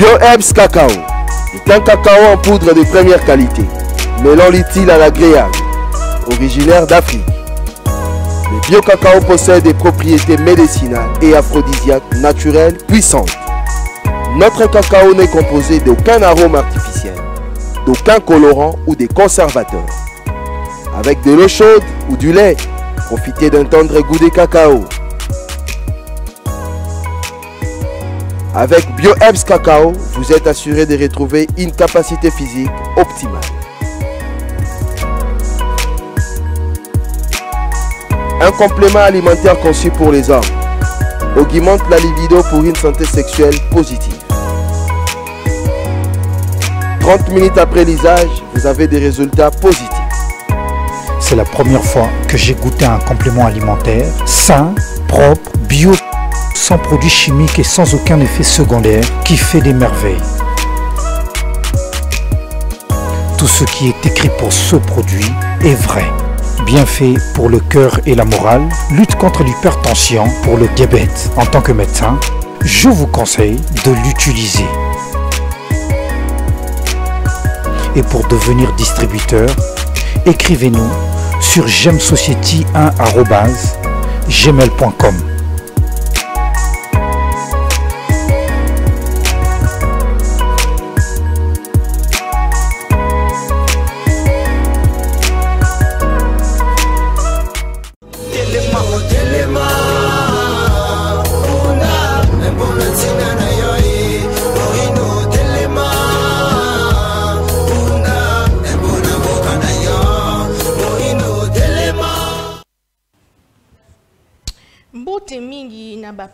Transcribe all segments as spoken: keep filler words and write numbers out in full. BioHerbs Cacao est un cacao en poudre de première qualité, mêlant l'utile à l'agréable, originaire d'Afrique. Le bio-cacao possède des propriétés médicinales et aphrodisiaques naturelles puissantes. Notre cacao n'est composé d'aucun arôme artificiel, d'aucun colorant ou de conservateur. Avec de l'eau chaude ou du lait, profitez d'un tendre goût de cacao. Avec BioHerbs Cacao, vous êtes assuré de retrouver une capacité physique optimale. Un complément alimentaire conçu pour les hommes, augmente la libido pour une santé sexuelle positive. trente minutes après l'usage, vous avez des résultats positifs. C'est la première fois que j'ai goûté un complément alimentaire sain, propre, bio, sans produits chimiques et sans aucun effet secondaire qui fait des merveilles. Tout ce qui est écrit pour ce produit est vrai. Bienfait pour le cœur et la morale, lutte contre l'hypertension, pour le diabète. En tant que médecin, je vous conseille de l'utiliser. Et pour devenir distributeur, écrivez-nous sur gemsociety un arobase gmail point com.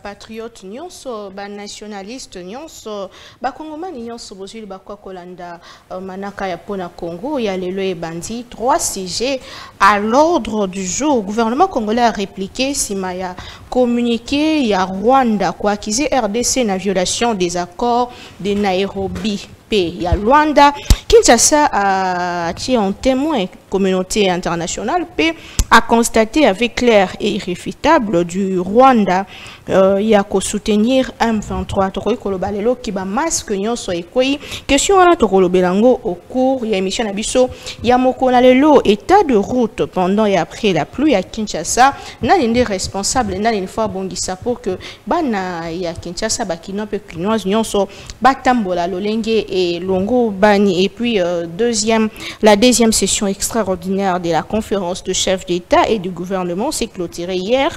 Patriote nyonso ba nationaliste nyonso ba kongomani nyonso bozili ba kwa kolanda manaka ya pona Congo ya lelo e bandi trois sujets à l'ordre du jour. Gouvernement congolais a répliqué simaya communiqué ya Rwanda kwa accuser R D C na violation des accords de Nairobi. Il y a Rwanda, Kinshasa a tiré en témoin communauté internationale, P a constaté avec clair et irréfutable du Rwanda, euh, il y a qu'à soutenir M vingt-trois. Toroy Kolobalelo qui va masque nyon so ekoi. Question à la Toro Belango au cours, il y a émission Abisso, il y a Mokonalelo, état de route pendant et après la pluie à Kinshasa. N'a l'un des responsables, n'a l'une fois bongisa pour que Bana y a Kinshasa, Bakino, Pekinoise, nyon so, Batambola, Lolenge. Et Longo Bani. Et puis euh, deuxième, la deuxième session extraordinaire de la conférence de chefs d'État et du gouvernement s'est clôturée hier.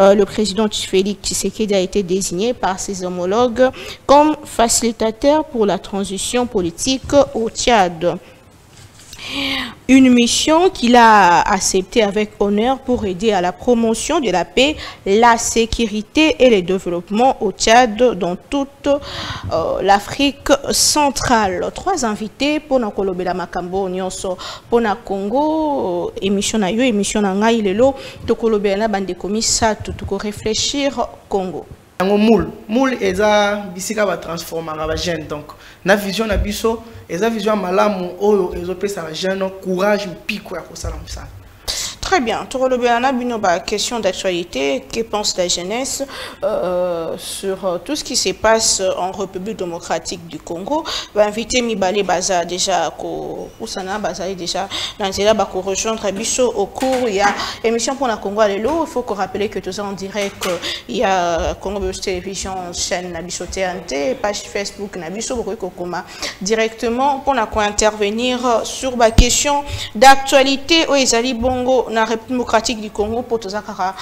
Euh, le président Félix Tshisekedi a été désigné par ses homologues comme facilitateur pour la transition politique au Tchad. Une mission qu'il a acceptée avec honneur pour aider à la promotion de la paix, la sécurité et le développement au Tchad dans toute euh, l'Afrique centrale. Trois invités pour Nakolobela Makambo Nyonso pour na Congo émission na yo émission na ngai lelo tokolobela bandeko misatu tuko réfléchir Congo. Ngo moule moule eza bisika ba transformera ba jeune donc na vision na biso eza vision malamu oyo ezopesa ba jeune courage piko ya kosala musala. Très bien, Torolobelana Binoba, question d'actualité, que pense la jeunesse euh, sur tout ce qui se passe en République démocratique du Congo. Va inviter Mibale Baza déjà ko Ousana Baza déjà dans cela va rejoindre Bisso au cours il y a émission pour la Congo alelo. Il faut qu'on rappelle que tout ça en direct il y a Congo Buzz Télévision chaîne na Bisso T N T page Facebook na Bisso Boko Koma directement pour la intervenir sur la question d'actualité Oezali Bongo. La République démocratique du Congo, Potosakara,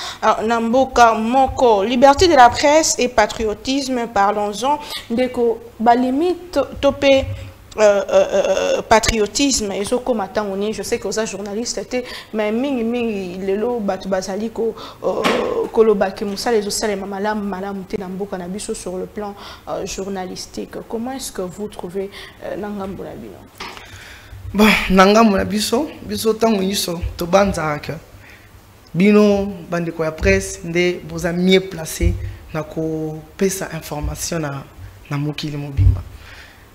Namboka, Moko, liberté de la presse et patriotisme, parlons-en, de la limite topé. Euh, euh, euh, patriotisme et ce qu'on m'attend on est je sais que ça journaliste était mais mingi mingi lelo batu bazali ko koloba ke musale zo sale mamala malam tenambo kana biso sur le plan euh, journalistique. Comment est-ce que vous trouvez euh, nangambo la bino? Bon, nangamu na biso, biso tango yiso, to banzaka. Bino, bande ko ya presse, nde boza mieux placé na ko pesa information na na mokili mobimba.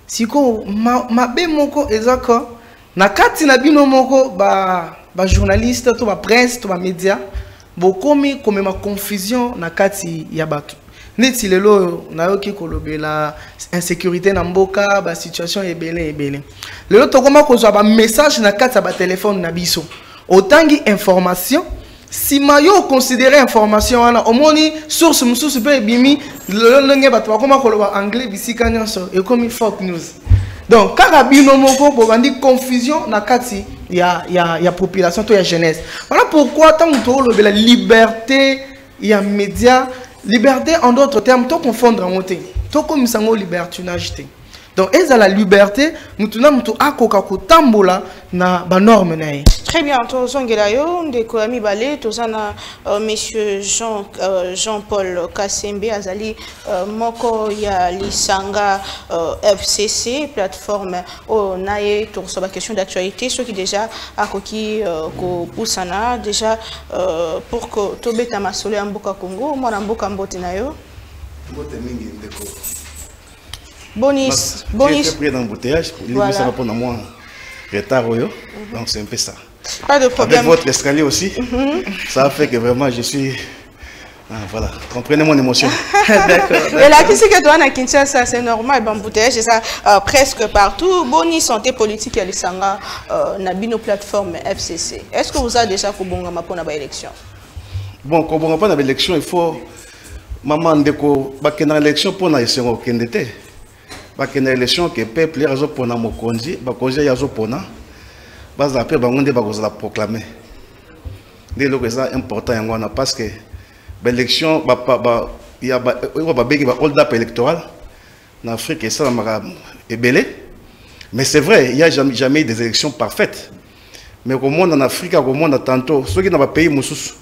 Siko ma mabe moko ezako na kati na bino moko ba ba journaliste to ba presse to ba media, bokomi comme ma confusion na kati ya batu. neti lelo nayoki kolobela insécurité na mboka ba situation ebele ebele lelo tokoma kozwa ba message na kati ba téléphone na biso otangi information si mayo considérer information wana omoni source mususu pe bimi lelo ndenge ba tokoma koloba anglais bisika nyanso e komi fake news. Donc, carabino moko pour dire confusion na kati ya ya ya population to ya jeunesse. Voilà pourquoi tant que la liberté il y a média, liberté en d'autres termes to confondre en monter. To comme sango liberté na jité. Donc eza la liberté mutuna mutu akoka ko tambola na ba norme nae. Très bien, to zongela yo ndeko ami balé to sana monsieur Jean Jean-Paul Kasembe azali moko ya lisanga F C C plateforme o nae to so ba question d'actualité ceux qui déjà akoki ko poussana déjà pour que to beta masole amboka Congo mwana mboka mbote na yo. Mbote mingi ndeko. Bonis, bonis. J'ai été pris dans l'embouteillage, il voilà. Ça répond à moi en retard, mm -hmm. Donc c'est un peu ça. Pas de problème. Avec votre escalier aussi, mm -hmm. Ça a fait que vraiment je suis... Ah, voilà, comprenez mon émotion. D'accord. Et là, qu'est-ce que toi, à Kinshasa, c'est normal, l'embouteillage, c'est ça euh, presque partout. Bonis, santé politique, il y a les sangas, euh, bino plateforme F C C. Est-ce que vous avez déjà fait une élection? Bon, quand on n'a pas d'élection, il faut... Maman, dès qu'on a une élection, pour n'a essayer aucune été. Parce que l'élection que le peuple a pona mon conduit, bah conduit a pona, bah ça peut bah on dit bah vous la proclamer. Dès lors que ça important en Rwanda parce que l'élection bah bah il y a bah il y a bah bégué bah hold up électoral, en Afrique et ça la mara est belé. Mais c'est vrai, il y a jamais jamais des élections parfaites. Mais au monde en Afrique, au monde à tantôt, ceux qui n'ont pas payé Moussous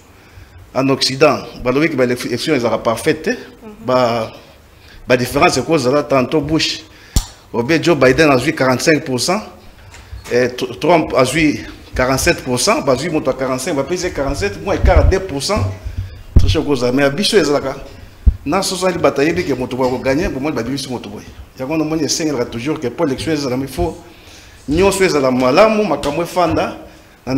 en Occident, bah le fait que bah l'élection est pas parfaite, bah la différence c'est que là tantôt Bush, Joe Biden a eu quarante-cinq pour cent, et Trump a eu quarante-sept pour cent, parce qu'il monte à quarante-cinq, va payer quarante-sept, moins quarante-deux pour cent. C'est ce que mais à Bichou, c'est là. Dans ce sens, il bataille que Montouba va gagner, pour moi, il va dire Montouba. Il y a un moment, il y a toujours que pour l'élection, il faut nous faire la malam, macamoué fanda. Mais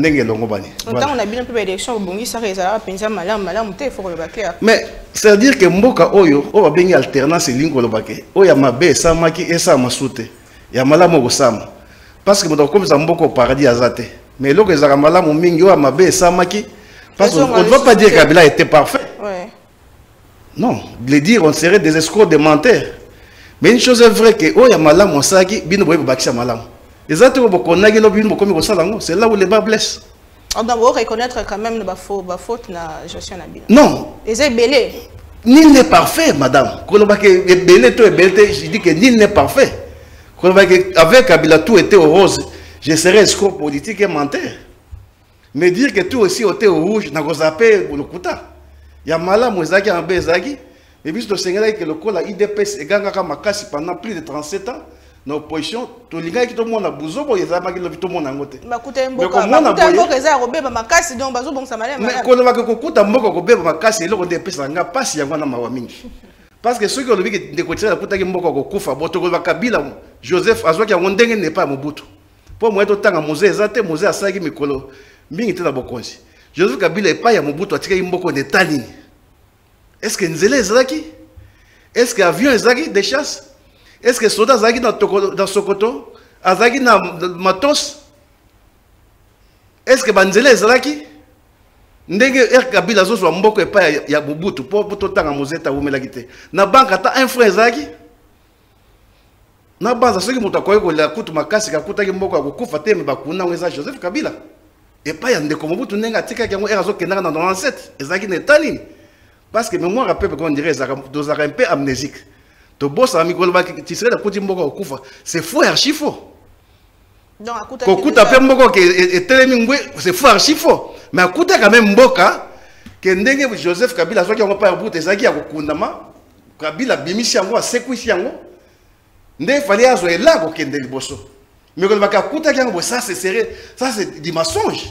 c'est-à-dire que Mboka Oyo, on a bien alternance et l'ingolobake. Oya Mabé, Samaki et Samasute. Yamalamo Sam. Parce que comme ça, Mboka au paradis azate. Mais l'autre, ils ont malam, Mingyo, Mabé, Samaki. Parce qu'on ne va pas dire que Kabila était parfait. Non, le dire, on serait des escrocs, des menteurs. Mais une chose est vraie que Oya Malam, on saki, Binoboy, Baksa Malam. C'est là où les bas blessent. On doit reconnaître quand même la faute na gestion habile. Non. Ils sont belés. Nul n'est parfait, madame. Quand on va que belé tout est belé, je dis que nul n'est parfait. Quand on va que avec Kabila tout était au rose, je serais escroc politique et menteur. Mais dire que tout aussi était au rouge, n'a pas appelé le Kouta. Il y a Malam Mouzaki en Bézagi. Mais puisque le Sénégal que le col à U D P S et Gangaka Makassi pendant plus de trente-sept ans. Nos positions, tout le monde tout le monde a besoin pour les amis, tout le monde a goûté. Mais quand on a goûté, on a cassé l'eau des pièces en passe, il y a un amawaming. Parce que ceux qui ont vu que des côtés de la Kouta Moko Koufa, Botokova Kabila, Joseph, Azoka Wondeng n'est pas Mobutu. Pour moi, tout le temps, à Mosé, Zate, Mosé, à Sagi Mikolo, Ming était la Bokonzi. Joseph Kabila n'est pas à Mobutu, à Tigay Moko de Tallinn. Est-ce que Nzele est Zaki? Est-ce qu'avion est Zaki de chasse? Est-ce que Soda Zagi dans Sokoto, Azagi dans Matos? Est-ce que Banzele Zalaki? Ndenge R Kabila zo so mboko epa ya Mobutu po poto tanga mozeta wo melakite. Na banka ta un frère Zagi. Na banza soki muta ko ko la kutu makasi ka kuta ki mboko ya kukufa teme bakuna weza Joseph Kabila. Epa ya ndeko Mobutu nenga tika ki ngo era zo kenaka dans trente-sept. Ezaki ne Tallinn. Parce que mémoire rappelle qu'on dirait Zaka dozaka un peu amnésique. C'est faux et archi faux. C'est faux et archi faux. Mais écoutez quand même Mboka, que Joseph Kabila, soit qui n'a pas eu de Zaki à Kundama, Kabila, Bimisiango, à Sekwisiango, il fallait avoir là pour qu'il y ait des bosso. Mais ça, c'est du mensonge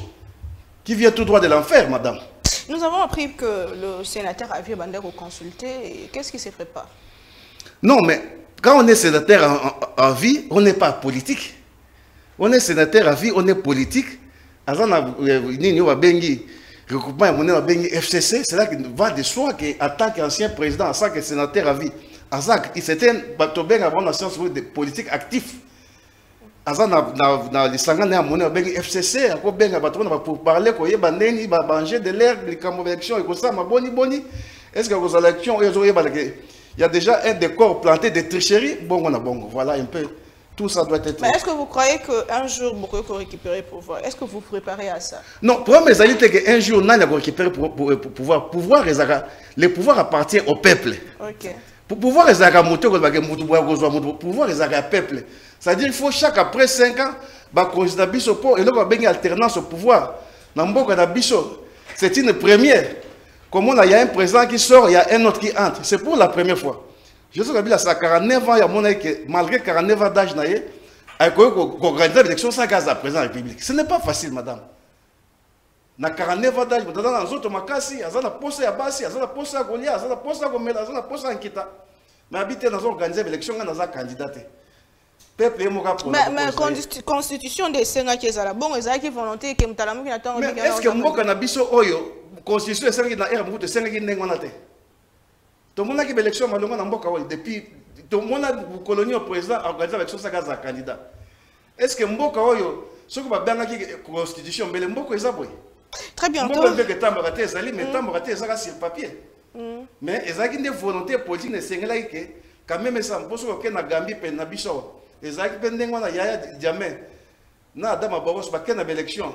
qui vient tout droit de l'enfer, madame. Nous avons appris que le sénateur avait Bandero consulté. Qu'est-ce qui se prépare? Non, mais quand on est sénateur en, en, en vie, on n'est pas politique. On est sénateur en vie, on est politique. Azana Nini Wabengi, regroupement est F C C, c'est là qu'il va de soi qu'en tant qu'ancien président, en tant que sénateur à vie, en tant qu'il s'était avant la science politique active, en tant que les sangs à F C C, pour parler qu'on y a de l'air, les élections et comme ça, ma boni boni. Est-ce que vous avez l'élection, il y a déjà un décor planté de tricherie. Bon, on a bon, voilà un peu. Tout ça doit être... Mais est-ce que vous croyez qu'un jour, vous pouvez récupérer le pouvoir? Est-ce que vous vous préparez à ça? Non, le problème, c'est qu'un jour, on a récupéré le pouvoir. Le pouvoir appartient au peuple. Ok. Pour pouvoir les agamoter, pour pouvoir les agapeuple. C'est-à-dire qu'il faut chaque après cinq ans, il y a une alternance au pouvoir. C'est une première. Comme on a, il y a un président qui sort, il y a un autre qui entre. C'est pour la première fois. Joseph Kabila a quarante-neuf ans, il y a mon que malgré quarante-neuf ans d'âge, il a organisé l'élection sans gaz à présent en République. Ce n'est pas facile, madame. Il a quarante-neuf ans d'âge, il a des autres macassis, il y a des postes à Bassi, il y a des postes à Golia, il y a des postes à Gomela, il y a des postes à Nkita. Mais habiter dans une organisée d'élection, il y a des candidats. Mais la constitution des Sénats qui est là, bon, il y a des volontés qui sont là. Mais est-ce que mon cannabis, la constitution des Sénats qui est là, il y a des Sénats qui est là? Tout le monde a eu l'élection depuis tout le monde a eu colonie au président organisé avec son candidat. Est-ce que Mboka Oyo, ce que va bien la constitution, mais le Mboka Ezaboué. Très bien. Mboka Ezaboué, mais Tamboka Ezaboué sur le papier. Mais Ezaboué a une volonté politique de s'engager que quand même ça me pose aucun agami penabiso. Ezaboué pendant qu'on a yaya jamais, na Adama Boros pas qu'une élection,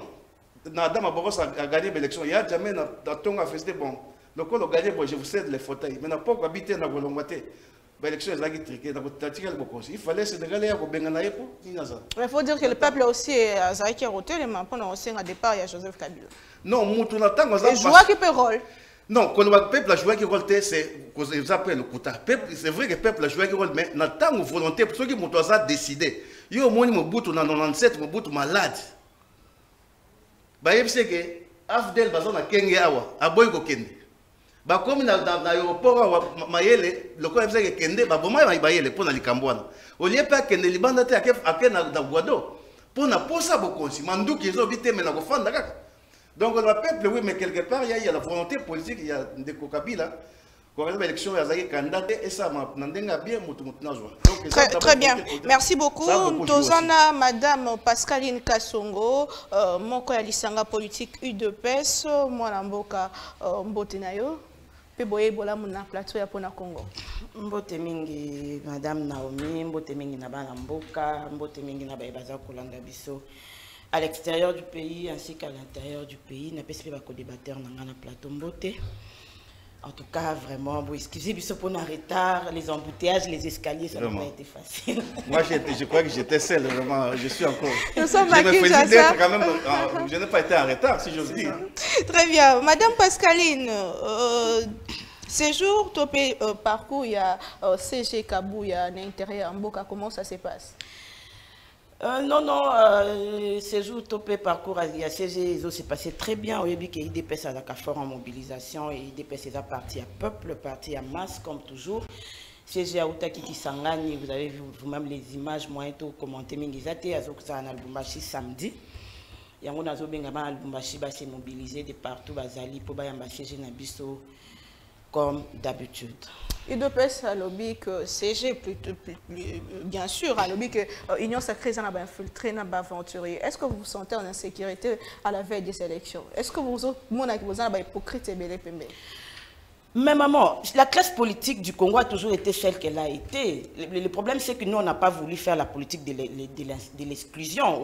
na Adama Boros a gagné l'élection, yaya jamais na Tonga fait des bons. Donc, on a gagné, je vous cède les fauteuils. Mais pourquoi habiter dans l'élection est triquée, dans votre tactique, il fallait se dégager à Benganaï. Il faut dire que le peuple aussi est à Zaki Rotel, mais on a aussi un départ à Joseph Kabila. Non, on a un joueur qui peut rôler. Non, quand le peuple a joué qui rôle, c'est le coup. C'est vrai que le peuple a joué qui rôle, mais on a tant de volonté pour ceux qui ont décidé. Il y a un Mobutu dans quatre-vingt-dix-sept, Mobutu malade. Il sait que l'A F D L est Kenya, à Boyko Kenya. Comme dans l'aéroport, le corps est Kende, pour les Cambouana. Au lieu de Kende, les bandes étaient à Guado. Pour la posa, ils ont habité, mais ils ont fait. Donc, le peuple, oui, mais quelque part, il y a la volonté politique, il y a des Kabila. Très, très bien, merci beaucoup. Nous avons Madame Pascaline Kassongo, euh, mon collègue Lisanga politique U D P S, moi Namboka Mbotenayo, Peboye Bola Mouna Plateau ya Pona Congo. Mbote mingi Madame Naomi, Mbote mingi na Banamboka, Mbote mingi na Baza Kolanda Bisso, à l'extérieur du pays ainsi qu'à l'intérieur du pays, n'a pas espéré qu'on débatte dans un plateau Mbote. En tout cas, vraiment, bon, excusez-moi pour nos retards, les embouteillages, les escaliers, ça n'a pas été facile. Moi, je crois que j'étais seule, vraiment, je suis encore... Nous sommes à Kinshasa. Je, quand même, euh, je n'ai pas été en retard, si j'ose dire. Très bien. Madame Pascaline, euh, ces jours, ton euh, parcours, il y a euh, C G Kabou, il y a un intérêt en Boka, comment ça se passe? Euh, non, non, euh, ces jours, topé parcours à C G, ils ont passé très bien. Au début, l'I D P S a fort en mobilisation et l'I D P S a parti à peuple, parti à masse, comme toujours. C G a outaki qui s'engage, vous avez vu vous-même les images, moi et tout, commenté, mais ils ont été à Zoxan Albumbashi samedi. Il y a un Albumbashi qui s'est mobilisé de partout, Bazali, pour Bayamba C G Nabiso, comme d'habitude. U D P S a lobby que C G, bien sûr, a lobby que l'Union sacrée n'a pas infiltré, n'a pas aventurier. Est-ce que vous vous sentez en insécurité à la veille des élections? Est-ce que vous êtes hypocrite et belle? Mais maman, la classe politique du Congo a toujours été celle qu'elle a été. Le, le problème, c'est que nous, on n'a pas voulu faire la politique de l'exclusion.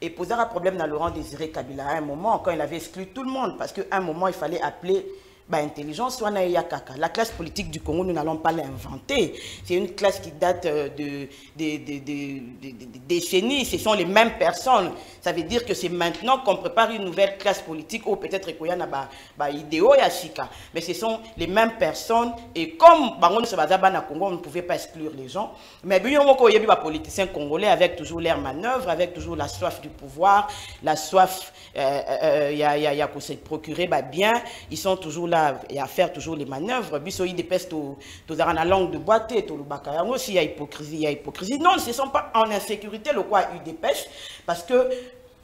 Et poser un problème à Laurent Désiré Kabila à un moment, quand il avait exclu tout le monde, parce qu'à un moment, il fallait appeler... Bah, intelligence, la classe politique du Congo, nous n'allons pas l'inventer. C'est une classe qui date de, de, de, de, de, de décennies. Ce sont les mêmes personnes. Ça veut dire que c'est maintenant qu'on prépare une nouvelle classe politique ou peut-être qu'il y a des idéaux et Chika. Mais ce sont les mêmes personnes. Et comme bah, on se base à Congo, on ne pouvait pas exclure les gens. Mais il y a des politiciens congolais avec toujours leur manœuvre, avec toujours la soif du pouvoir, la soif. Il euh, y a qu'on s'est procuré bah, bien. Ils sont toujours là et à faire toujours les manœuvres. Bissoï dépêche tout dans la langue de boîte, tout le bacarango aussi. Il y a hypocrisie, il y a hypocrisie. Non, ce ne sont pas en insécurité le quoi U D P S parce que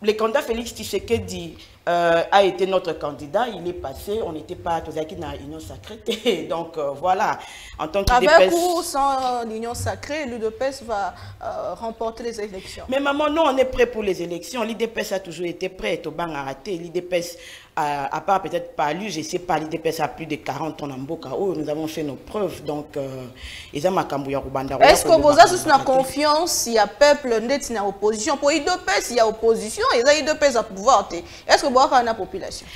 le candidat Félix Tshisekedi euh, a été notre candidat. Il est passé, on n'était pas tous acquis dans l'union sacrée. Donc euh, voilà, en tant que avec ou sans l'union sacrée, l'U D P S va euh, remporter les élections. Mais maman, nous on est prêt pour les élections. L'U D P S a toujours été prêt. Tobang a raté. L'U D P S, à, à part peut-être pas lui, je ne sais pas, l'U D P S a plus de quarante ans en Mboka. Nous avons fait nos preuves. Donc, ils ont Makambouya Rubanda. Est-ce que vous avez la confiance, il y a peuple net, il y a opposition? Pour l'U D P S, il y a opposition, il y a l'U D P S à pouvoir. Est-ce que vous avez la population?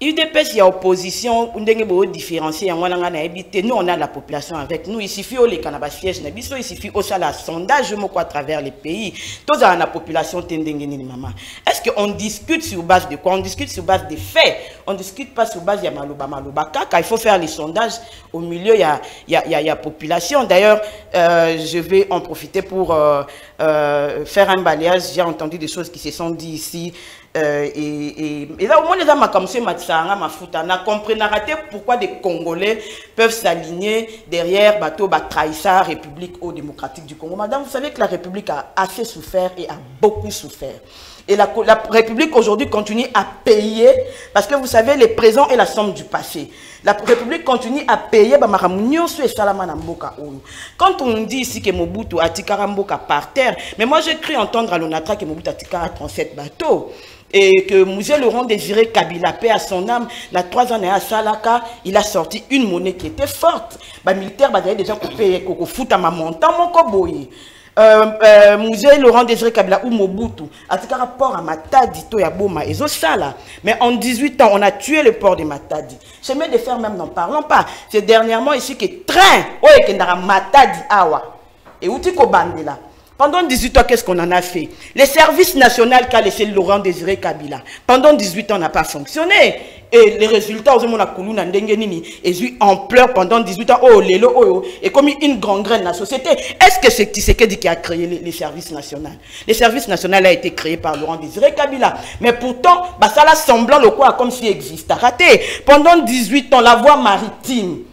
L'U D P S, il y a opposition, on a différencié, nous on a la population avec nous, il suffit au les cannabis sièges, il suffit au salaire sondage à travers les pays, tous à la population tendengeni maman. Est-ce qu'on discute sur base de quoi? On discute sur base des faits, on discute pas sur base de malouba malouba kaka. Il faut faire les sondages au milieu, il y a il y a il y a population. D'ailleurs, euh, je vais en profiter pour euh, euh, faire un balayage. J'ai entendu des choses qui se sont dites ici. Euh, et, et, et là au moins les gens m'a commencé Matsanga m'a foutu on a compris pourquoi des Congolais peuvent s'aligner derrière bateau Batraïsa République au démocratique du Congo. Madame, vous savez que la République a assez souffert et a beaucoup souffert. Et la, la République aujourd'hui continue à payer, parce que vous savez, les présents et la somme du passé. La République continue à payer. Quand on dit ici que Mobutu a tikara mboka par terre, mais moi j'ai cru entendre à l'Onatra que Mobutu a tikara trente-sept bateaux. Et que Monsieur Laurent Désiré Kabila, paix à son âme, il y a trois ans à Salaka, il a sorti une monnaie qui était forte. Les militaires, il y a des gens qui ont fait à ma montagne, mon koboye. Euh, euh, Musée Laurent Désiré Kabila ou Mobutu a un rapport à Matadi, Toya Boma, et ça là. Mais en dix-huit ans, on a tué le port de Matadi. Chemin de fer, même n'en parlons pas. C'est dernièrement ici que train, oh, et a Matadi, Awa. Et où tu cobandes là? Pendant dix-huit ans, qu'est-ce qu'on en a fait? Les services nationaux qu'a laissé Laurent Désiré Kabila, pendant dix-huit ans, n'a pas fonctionné. Et les résultats, on a coulou dans Ndengenini. Et j'ai ampleur pendant dix-huit ans. Oh, lélo, oh, oh, et commis une grande graine dans la société. Est-ce que c'est Tshisekedi qui a créé les, les services nationaux? Les services nationaux ont été créés par Laurent Désiré Kabila. Mais pourtant, bah, ça l'a semblant le quoi comme s'il existait. Raté. Pendant dix-huit ans, la voie maritime.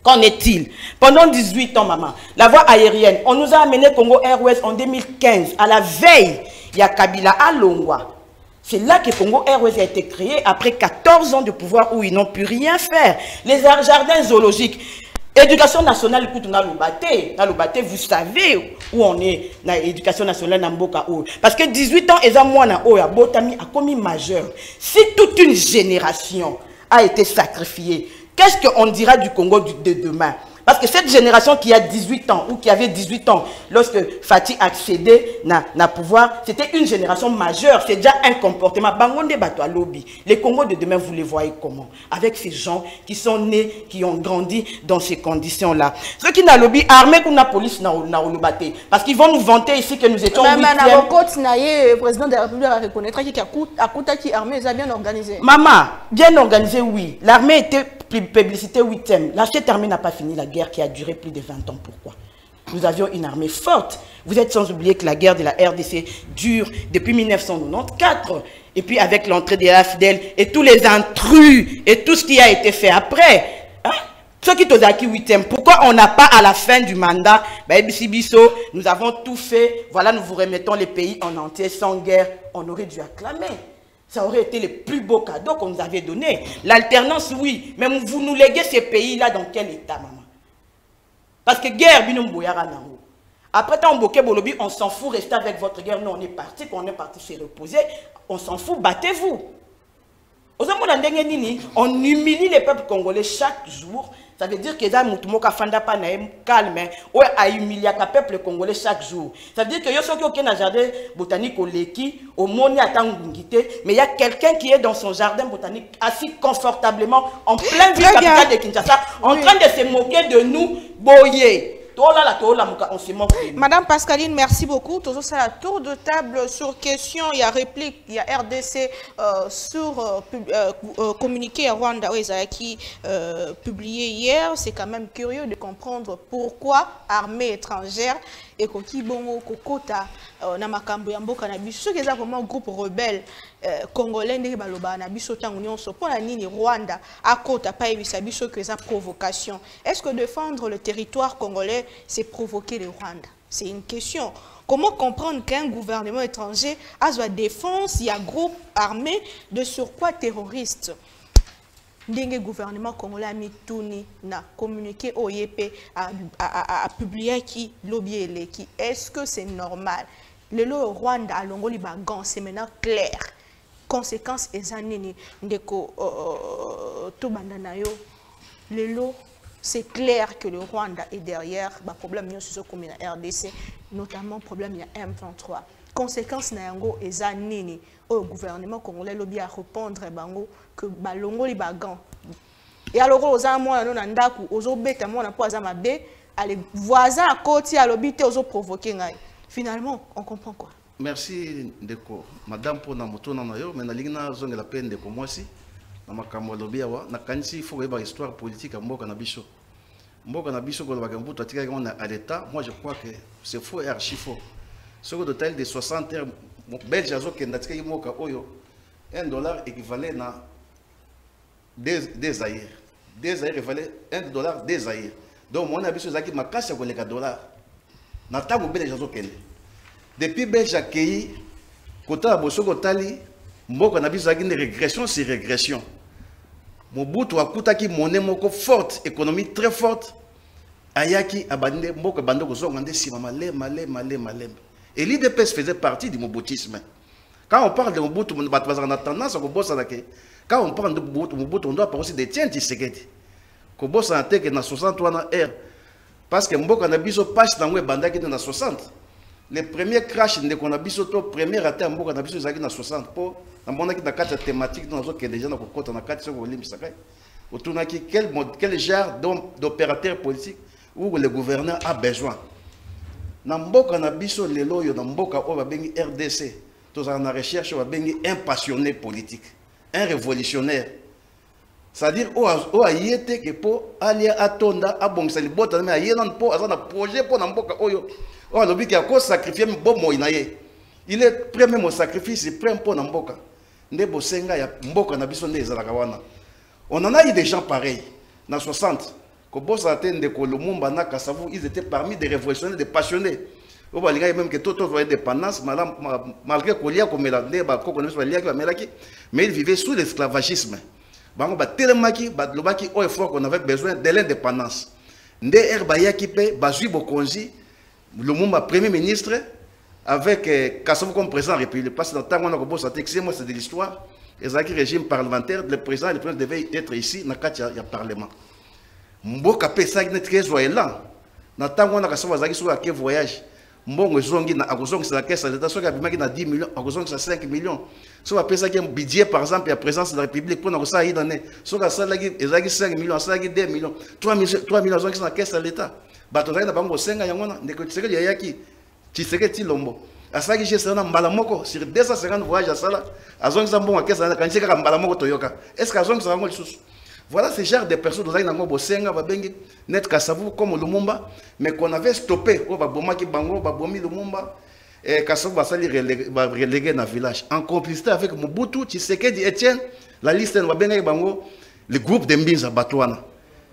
Qu'en est-il? Pendant dix-huit ans, maman, la voie aérienne, on nous a amené Congo Airways en deux mille quinze, à la veille, il y a Kabila à Longwa. C'est là que Congo Airways a été créé, après quatorze ans de pouvoir où ils n'ont pu rien faire. Les jardins zoologiques, éducation nationale, vous savez où on est, l'éducation nationale Namboka. Parce que dix-huit ans, ils ont commis majeur. Si toute une génération a été sacrifiée, qu'est-ce qu'on dira du Congo de demain? Parce que cette génération qui a dix-huit ans ou qui avait dix-huit ans lorsque Fatih accédait à pouvoir, c'était une génération majeure, c'est déjà un comportement. Les Congos de demain, vous les voyez comment? Avec ces gens qui sont nés, qui ont grandi dans ces conditions-là. Ceux qui n'ont pas lobby, armés ou la police, parce qu'ils vont nous vanter ici que nous étions huitièmes. Mais le président de la République a reconnaître qu'il y a armée, bien organisé. Maman, bien organisé, oui. L'armée était publicité huitième. L'achat armée n'a pas fini la guerre qui a duré plus de vingt ans. Pourquoi? Nous avions une armée forte. Vous êtes sans oublier que la guerre de la R D C dure depuis mille neuf cent quatre-vingt-quatorze. Et puis avec l'entrée de l'A F D L et tous les intrus et tout ce qui a été fait après. Hein? Ceux qui t'ont acquis huitième, pourquoi on n'a pas à la fin du mandat, ben, nous avons tout fait, voilà, nous vous remettons les pays en entier sans guerre. On aurait dû acclamer. Ça aurait été le plus beau cadeau qu'on nous avait donné. L'alternance, oui. Mais vous nous léguez ces pays-là dans quel état, maman? Parce que guerre, après tant on s'en fout, restez avec votre guerre. Nous, on est parti, quand on est parti se reposer, on s'en fout, battez-vous. On humilie les peuples congolais chaque jour. Ça veut dire que les gens ne calme, à humilier le peuple congolais chaque jour. Ça veut dire que les gens qui ont un jardin botanique au Leki, au Moni, à Tangoungité, mais il y a quelqu'un qui est dans son jardin botanique, assis confortablement, en plein ville capitale de Kinshasa, en train de se moquer de nous, boyer. Madame Pascaline, merci beaucoup. Toujours ça la tour de table sur question, il y a réplique, il y a R D C euh, sur euh, euh, communiqué à Rwanda qui euh, publié hier. C'est quand même curieux de comprendre pourquoi armée étrangère et koki bongo kokota na makambo ya mboka na biso que ça vraiment groupe rebelle congolais ndé baloba na biso tango nyonso pona nini Rwanda à kota pa ebisa biso que ça provocation. Est-ce que défendre le territoire congolais c'est provoquer le Rwanda? C'est une question. Comment comprendre qu'un gouvernement étranger a sa défense, il y a un groupe armé de surcroît terroriste? Le gouvernement congolais a mis tout na communiqué au I E P a publié qui lobby qui. Est-ce que c'est normal? Le Rwanda a longo libagan, c'est maintenant clair. Conséquence est zanini ndeko tout bandana yo. Le lot, c'est clair que le Rwanda est derrière le problème comme la R D C, notamment le problème de la M vingt-trois. Conséquence nayango et zanini au gouvernement congolais lobby à répondre bango que balongo li bagan. Et alors aux amours non andaku aux obéta mon appoise à ma bé à les voisins à côté à l'obité aux provoquer. Finalement, on comprend quoi? Merci Ndeko. Madame pour Namoto Nanayo, mais la zone de la peine de Pomoisi, Namakamo Lobiawa, Nakansi, il faut voir l'histoire politique à Mbokanabiso. Mbokanabiso, Golbagambuta, Tigagon à l'État, moi je crois que c'est faux et archi faux. Sur le total de soixante heures, Belge Azo Kendatri Moka Oyo, un dollar équivalait à des aïrs. Des aïrs équivalait un dollar des aïrs. Donc, mon abiso Zaki m'a cassé avec les dollars. Depuis Belge accueilli, Kota Bosso Kotali, Moko Nabisaki, une régression, c'est régression. Mobutu akuta ki monnaie moko forte, économie très forte, Ayaki abandonné, Moko Bando Zongande, si malem, malem, malem, malem. Et l'U D P S faisait partie du Mobutisme. Quand on parle de Mobutu, on a tendance à Kobosa Nake. Quand on parle de Mobutu, on doit parler aussi d'Étienne Tshisekedi. Kobosa Nake est dans soixante-trois ans. Parce que Mboko Nabiso passe dans le Banda qui est dans soixante. Les premiers crashs de Konabiso, le premier atteint Mboko Nabiso, c'est dans soixante. Pour la monnaie qui est dans quatre thématiques, dans les gens qui ont dans quatre sur le Limbisaka. Autour de quel genre d'opérateur politique où le gouverneur a besoin. Dans Mboko Nabiso, les loyaux, dans Mboko R D C, tous dans la recherche, il y a un passionné politique, un révolutionnaire. C'est-à-dire, au aïeté que pour aller à Tonda, à Bonsalibot, à Yélan, pour avoir un projet pour Namboka Oyo. On a dit qu'il y a un sacrifice, il est prêt même au sacrifice, il est prêt pour Namboka. On en a eu des gens pareils, dans soixante, ils étaient parmi des révolutionnaires, des passionnés. Il y a même que tout le monde avait des dépendances, malgré qu'il y a des mais ils vivaient sous l'esclavagisme. On avait besoin de l'indépendance. Le Premier ministre avec Kassongo comme président de la République. Parce que dans le temps, on a c'est de l'histoire. Et le régime parlementaire, le président le président devait être ici, dans le Parlement. Très voyage. A dix millions, a cinq millions. Si on a un budget, par exemple, à la présence de la République, pour nous faire une cinq millions, deux millions, trois millions, qui sont la caisse à l'État. Il y a un qui sur deux cent cinquante voyages à Sala, à la caisse à l'État. Est-ce qu'à voilà ce genre de personnes qui ont été net Kassavu comme Lumumba, mais qu'on avait stoppé. On va bomber Bango, on va bomber Lumumba, et Kassavu va salir relégué dans le village. En complicité avec Mobutu, Tshisekedi, Etienne, la liste de Wabenge Bango, le groupe de Mbinza Batouana.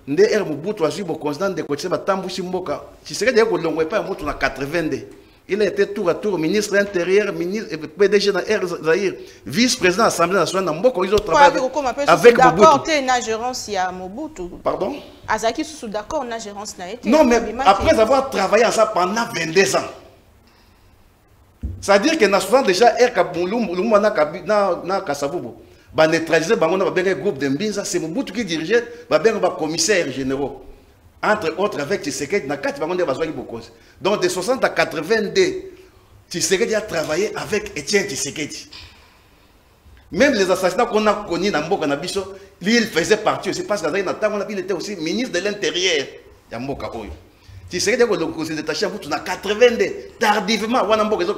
Ndéher Mobutu a suivi au constant de Kotse Batambushi Mboka. Tshisekedi a eu pas un quatre-vingt-deux. Il a été tour à tour ministre intérieur, ministre, P D G dans Air Zahir, vice-président de l'Assemblée nationale, dans beaucoup de travail avec Mobutu. D'accord, tu es une ingérence à Mobutu. Pardon? Azaki, tu es d'accord, une ingérence n'a été. Non, mais après avoir travaillé en ça pendant vingt-deux ans. C'est-à-dire que nous avons déjà Air Kassavoubo. Nous neutralisé le groupe de Mbinza, c'est Mobutu qui dirigeait le commissaire général. Entre autres avec Tshisekedi, donc de soixante à quatre-vingt-deux, Tshisekedi a travaillé avec Étienne Tshisekedi. Même les assassinats qu'on a connus dans Mboka Nabiso, lui il faisait partie aussi parce qu'il était aussi ministre de l'Intérieur. Tshisekedi a été détaché en quatre-vingt-deux, tardivement, il a été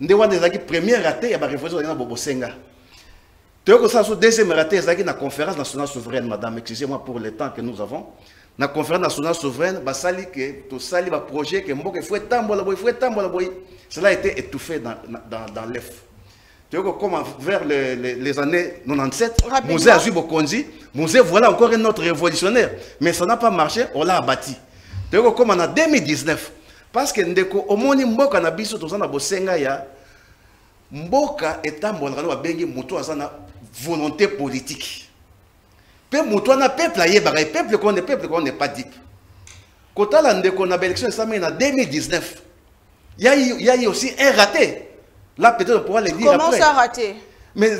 détaché. Premier raté, il a été deuxième raté, c'est la conférence nationale souveraine, madame, excusez-moi pour le temps que nous avons. La conférence nationale souveraine, le projet que cela a été étouffé dans, dans, dans l'E F. Comme vers les, les, les années quatre-vingt-dix-sept, Mouzé Azubo Kondi, Mouzé, voilà encore un autre révolutionnaire, mais ça n'a pas marché, on l'a abattu. Teko comme en deux mille dix-neuf. Parce que ndeko omoni mboka na biso tozana bosenga ya mboka etambona na bengi mutu azana volonté politique. Pe mutu na peuple ayeba ka peuple qu'on est peuple qu'on n'est pas dit. Kota la ndeko na élection ça mais na deux mille dix-neuf. Il y a eu aussi un raté. Là peut-être on pourra le dire après. Comment ça raté? Mais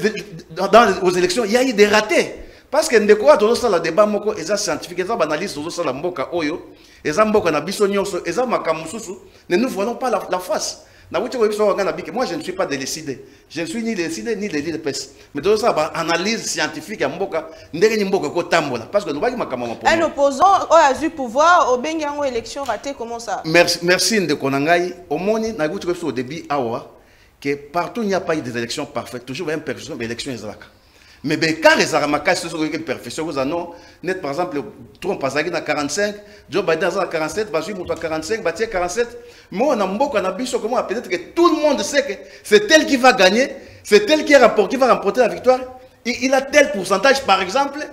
dans, dans aux élections, il y a eu des ratés. Parce que ndeko a toujours ça la débat moko eza scientifique eza analyse toujours ça la mboka oyo. Les amboka na biso nyonso, les amakamususu, ne nous voyons pas la, la face. Na wuti ko biso wangana biki. Moi je ne suis pas décidé. Je ne suis ni décidé ni de l'U D P S. Mais tout ça ba analyse scientifique ya mboka, ndenge ni mboka ko tambola parce que nous baki makama pour. Un opposant a eu pouvoir au bengango élection ratée comment ça? Merci merci ndeko nangai, omoni na wuti ko biso au début awa que partout il n'y a pas eu des élections parfaites, toujours une perfection mais élection ezalaka. Mais ben car les aramakas ce sont des perfections, vous annon net par exemple Trump azaki na quarante-cinq, Joe Biden azaki na quarante-sept, Basu muto quarante-cinq, Batie quarante-sept. Moi on a mboka na biso comment peut-être que tout le monde sait que c'est elle qui va gagner, c'est elle qui va remporter, qui va remporter la victoire. Et il a tel pourcentage par exemple,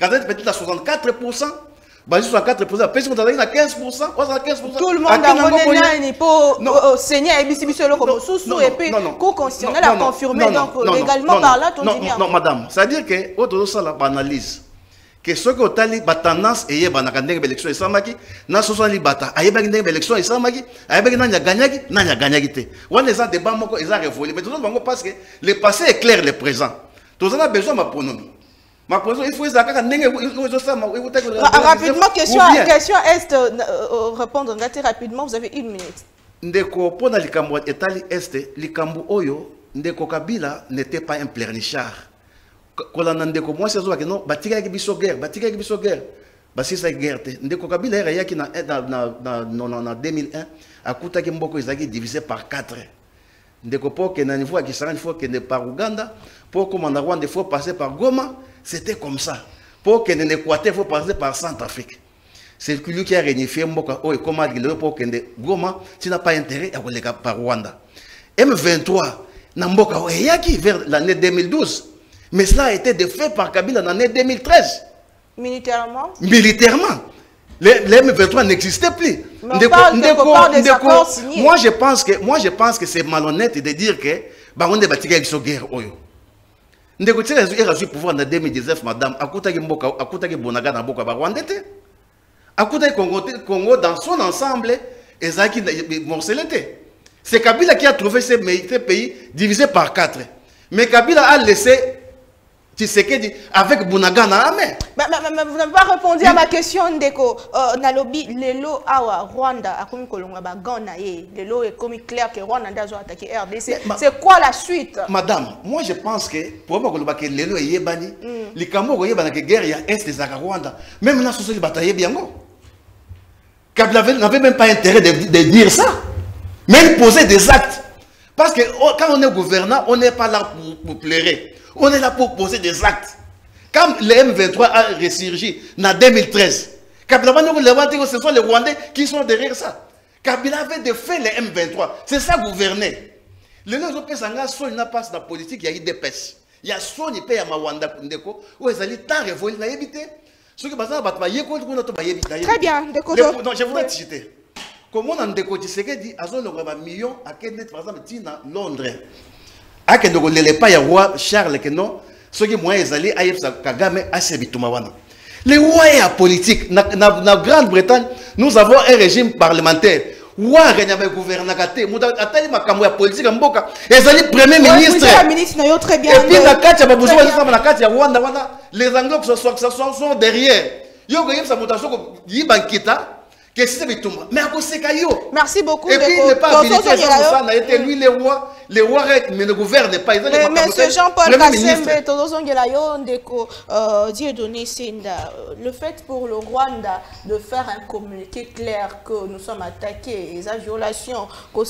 quand peut-être à soixante-quatre pour cent, Basu à quatre pour cent, Pesco azaki na quinze pour cent, on a quinze pour cent. Tout le monde a monné ni po Seigneur et bisi biso loko sous et puis cour constitutionnel a confirmé donc légalement par là tout dit bien. Non non madame, c'est-à-dire que autour de ça la banalise. Que ce que tali ba tendance et yeba na kandenge élection et samaki na soso li bata ayeba kandenge élection et samaki ayeba na nya ganyaki na nya ganyaki te on les a débat moko ils a révolé mais tout le monde parce que le passé éclaire le présent tout ça a besoin ma pronomie ma position il faut ça kandenge ils ont ça rapidement question question est répondre très rapidement vous avez une minute ndeko pona likambo etali est likambo oyo ndeko Kabila n'était pas un pleurnichard. Quand on a des combats, c'est sûr que non, bâtir des bisous guerre, bâtir des bisous guerre, bâtir cette guerre. Des Kabila est réel qui na na na na deux mille un a coûté que beaucoup ils ont divisé par quatre. Des copains qui n'ont ni fois qui s'arrêtent fois qui ne par Ouganda, pour comme en Rwanda faut passer par Goma, c'était comme ça. Pour que en Équateur faut passer par Centrafrique. C'est lui qui a réunifié beaucoup. Oh et comment il le pour que Goma, tu n'as pas intérêt à aller par Rwanda. M vingt-trois n'importe quoi. Il y a qui vers l'année deux mille douze. Mais cela a été défait par Kabila en l'année deux mille treize. Militairement Militairement. Les, les M vingt-trois n'existaient plus. Mais on Ndeko, parle Ndeko, Ndeko, des Ndeko. Accords signés. Moi, je pense que, moi, je pense que c'est malhonnête de dire que bah, on est battu avec ce guerre. Ndeko, tu sais, il a eu pouvoir en deux mille dix-neuf, madame. Akuta Gimboka, Akuta Bunagana, Boka, Barwandete. Akuta Congo, dans son ensemble, et Zaki morcelette. C'est Kabila qui a trouvé ce pays divisé par quatre. Mais Kabila a laissé. Tshisekedi avec Bunagana. Mais vous n'avez pas répondu à ma question, Ndeko. Nalobi, lelo awa Rwanda a commis Kolonga Bagana et lelo est commis clair que Rwanda a attaqué R D C. C'est quoi la suite? Madame, moi je pense que pour moi que lelo est yebani, les Kamoko yebana que guerre y a est des Rwanda. Même là, ce bataille bien bon. Kabila n'avait même pas intérêt de, de dire ça, même poser des actes, parce que quand on est gouvernant, on n'est pas là pour, pour pleurer. On est là pour poser des actes. Quand le M vingt-trois a ressurgi en deux mille treize, ce sont les Rwandais qui sont derrière ça. Kabila avait défait le M vingt-trois. C'est ça gouverner. Les Européens sont là pas dans la politique, il y a eu des pêches. Il y a son pays à Rwanda où ils allaient tant révoler la hébité. Ceux qui passent à battre, ils ont très bien, non, je voudrais te citer. Comment on a décoté ce qu'il dit, ils ont un million à Kenneth, par exemple, à Londres. A que donc les pas y a roi Charles que non, ceux qui moi ils allaient ailleurs ça Kagame assez bitumawana. Les rois politiques, na na Grande-Bretagne, nous avons un régime parlementaire. Roi règne avec gouvernateur. Muda atali makambo ya politique mboka. Ils allaient premier ministre. Très bien. Et puis la carte ba bozo ba la carte ya Rwanda Rwanda. Les Anglais sont sont sont derrière. Yo ko yebsa mutasho ko yibankita. Merci beaucoup. Et puis il n'est pas habilité comme ça. Lui, les rois, les rois mais ne gouvernent pas. Monsieur Jean-Paul Kasembe, le fait pour le Rwanda de faire un communiqué clair que nous sommes attaqués, les violations, que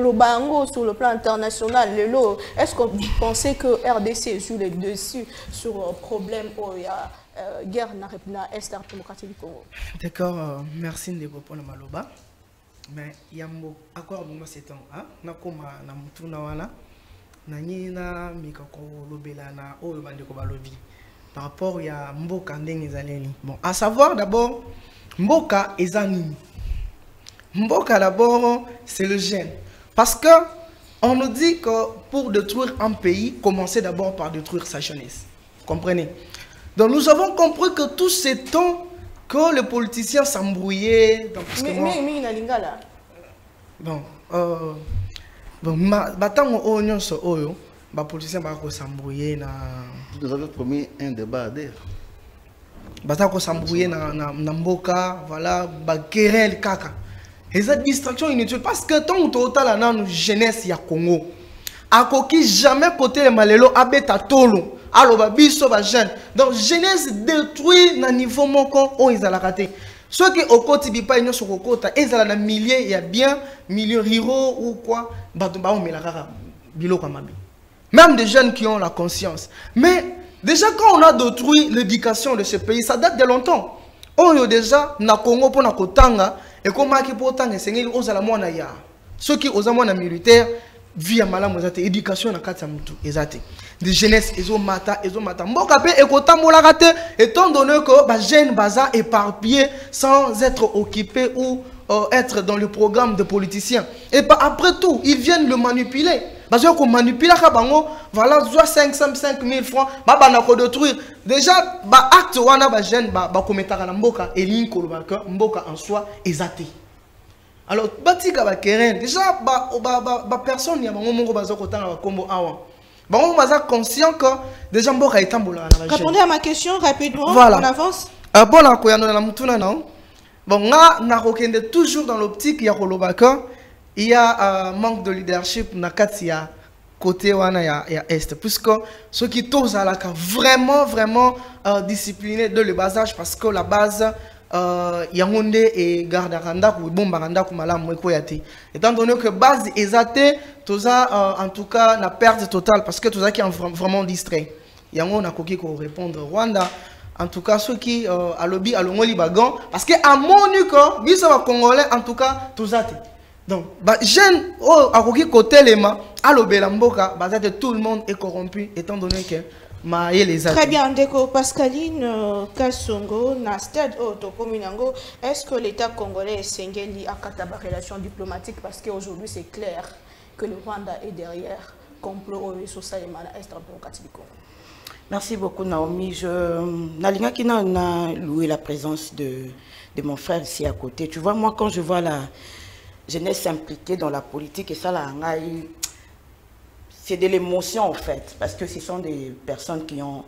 le Bango sur le plan international, le lot, est-ce que vous pensez que R D C est sur les dessus sur le problème Oya? Euh, guerre dans la République démocratique du Congo. D'accord, euh, merci Ndeko pour le maloba. Mais il y a un accord de moi c'est un A. Je suis par rapport à Mboka Ndengezaleni. Bon, à savoir d'abord, Mboka Ezanini. Mboka d'abord, c'est le gène. Parce que on nous dit que pour détruire un pays, commencez d'abord par détruire sa jeunesse. Vous comprenez? Donc nous avons compris que tout ce temps que les politiciens s'embrouillaient. Mais il y a une là. Bon, euh, bon, les politiciens s'embrouillaient. Vous avez promis un débat à dire. Batako s'embrouiller na na mboka, voilà, ba querelle kaka. Et cette distraction inutile parce que tant total na nous jeunesse ya Congo. Akoki jamais côté le malelo abeta tolo. Alo ba biso ba jeune. Donc jeunesse détruit na niveau moko o izala raté. Ceux qui au côté bipa ino soko kota ezala na milliers ya bien milieu riro ou quoi, ba ba o melaka biloko mabi. Même des jeunes qui ont la conscience. Mais déjà, quand on a détruit l'éducation de ce pays, ça date de longtemps. On a déjà, na Congo pour na Kotanga, et comme Maki pour Tanga, c'est qu'il y a des gens. Ceux qui ont des militaires, via Malam, ils ont éducation na Katsamutu. Ils ont des jeunesse, ils ont mata, ils ont mata. Mbokape, et Kotambo la raté, étant donné que les jeunes baza éparpillés sans être occupés ou euh, être dans le programme de politiciens. Et bah, après tout, ils viennent le manipuler. Parce qu'on manipule, voilà, cinq cent cinq mille francs, on va détruire. Déjà, l'acte où on a jeune, on commettre à la mboka, et l'incolobaka, mboka en soi, est athée. Alors, déjà, personne n'y a pas de combo avant. On va être conscient que déjà, mboka est en boule. Répondez à ma question rapidement, on avance. Bon, on est toujours dans l'optique, il y a un il y a un euh, manque de leadership dans le côté est. Puisque ceux qui tournent à la carte vraiment, vraiment euh, disciplinés de le bas âge parce que la base euh, Yaoundé et Gardaranda ou Bombaranda ou Malam Mokoyate. Étant donné que base est athée, euh, en tout cas, la perte totale parce que tout ça qui est vraiment distrait. Yaoundé a coqué qu'on répondre Rwanda. En tout cas, ceux qui euh, à lobby, à l'omoli bagan, parce que à mon nuque, ils sont congolais, en tout cas, tout ça. Donc, les jeunes, à côté les mains, à l'obélamboka, tout le monde est corrompu, étant donné que maillé les amis. Très bien, Ndeko Pascaline Kassongo, na stade Otokominango, est-ce que l'État congolais est singeli à Kataba relation diplomatique parce qu'aujourd'hui c'est clair que le Rwanda est derrière complot et social et mal à l'Est démocratique du Congo? Merci beaucoup, Naomi. Je Nalinga qui n'a loué la présence de, de mon frère ici à côté. Tu vois, moi, quand je vois la jeunesse impliquée dans la politique et ça là, c'est de l'émotion en fait parce que ce sont des personnes qui ont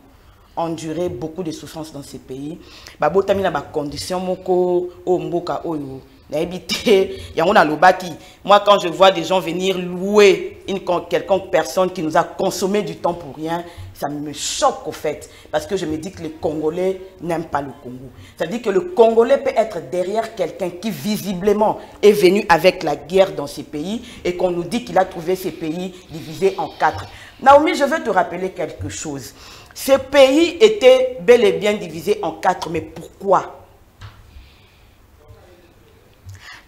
enduré beaucoup de souffrances dans ces pays. Babo tamina ba condition moko o mboka oyo na habité yangona lobaki. Moi quand je vois des gens venir louer une quelconque personne qui nous a consommé du temps pour rien, ça me choque au fait parce que je me dis que les Congolais n'aiment pas le Congo. Ça veut dire que le Congolais peut être derrière quelqu'un qui visiblement est venu avec la guerre dans ces pays et qu'on nous dit qu'il a trouvé ces pays divisés en quatre. Naomi, je veux te rappeler quelque chose. Ces pays étaient bel et bien divisés en quatre, mais pourquoi?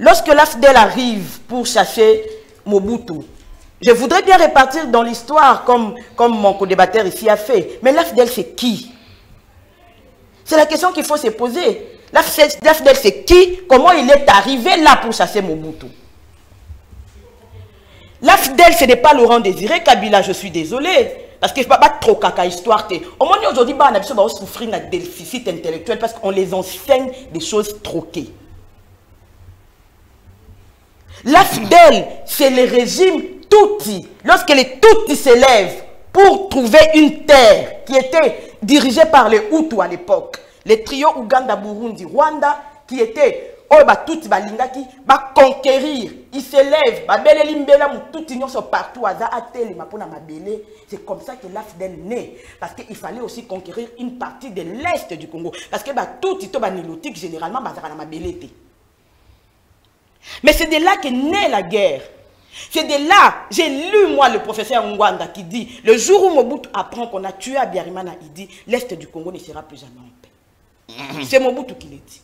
Lorsque l'A F D L arrive pour chasser Mobutu, je voudrais bien repartir dans l'histoire comme, comme mon co-débatteur ici a fait. Mais l'A F D L, c'est qui? C'est la question qu'il faut se poser. L'A F D L, c'est qui? Comment il est arrivé là pour chasser Mobutu? L'A F D L, ce n'est pas Laurent Désiré Kabila, je suis désolé. Parce que je ne peux pas trop caca histoire. Au moins, aujourd'hui, on a souffert d'un déficit intellectuel parce qu'on les enseigne des choses troquées. L'A F D L, c'est le régime Tutsi, lorsque les Tutsis s'élèvent pour trouver une terre qui était dirigée par les Hutus à l'époque, les trios Ouganda, Burundi, Rwanda, qui étaient oh bah Tutsi, bah Lingaki, bah conquérir, ils s'élèvent, bah Bele Limbela, Tutsi non sont partout, c'est comme ça que l'A F D L naît, parce qu'il fallait aussi conquérir une partie de l'est du Congo, parce que bah Tutsi, bah Nilotique, généralement bah Zarana Mabele. Mais c'est de là que naît la guerre. C'est de là, j'ai lu moi le professeur Ouganda qui dit, le jour où Mobutu apprend qu'on a tué Abiarimana, il dit, l'Est du Congo ne sera plus jamais en paix. C'est Mobutu qui le dit.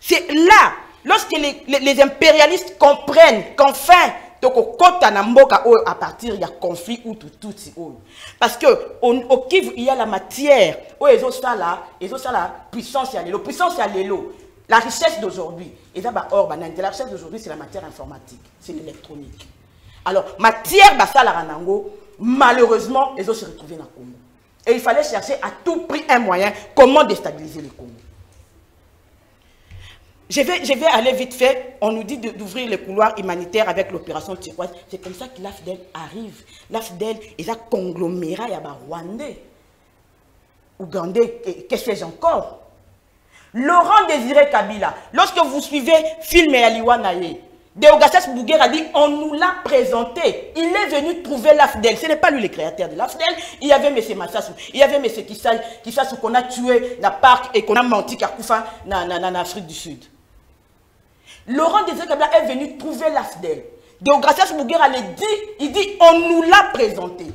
C'est là, lorsque les, les, les impérialistes comprennent qu'enfin, à partir, il y a conflit ou tout, tout, parce que au Kivu, il y a la matière, où ils ont ça là, ils ont ça là, puissance, il y a l'élo, puissance, il y a l'élo. La richesse d'aujourd'hui, la richesse d'aujourd'hui, c'est la matière informatique, c'est l'électronique. Alors, matière basala ranango, malheureusement, les autres se retrouvaient dans le Congo. Et il fallait chercher à tout prix un moyen comment déstabiliser le Congo. Je vais, je vais aller vite fait, on nous dit d'ouvrir les couloirs humanitaires avec l'opération Tchekouaz. C'est comme ça que l'A F D L arrive. L'A F D L est un conglomérat, il y a Rwandais, Ougandais, qu'est-ce que c'est encore? Laurent Désiré Kabila, lorsque vous suivez film et Aliwanaye, Deogasses Bouguer a dit on nous l'a présenté. Il est venu trouver l'A F D L. Ce n'est pas lui le créateur de l'A F D L. Il y avait M. Massassou, il y avait M. Kissassou qu'on a tué dans le parc et qu'on a menti Kakoufa en Afrique du Sud. Laurent Désiré Kabila est venu trouver l'A F D L. Deogasses Bouguer a dit, il dit on nous l'a présenté.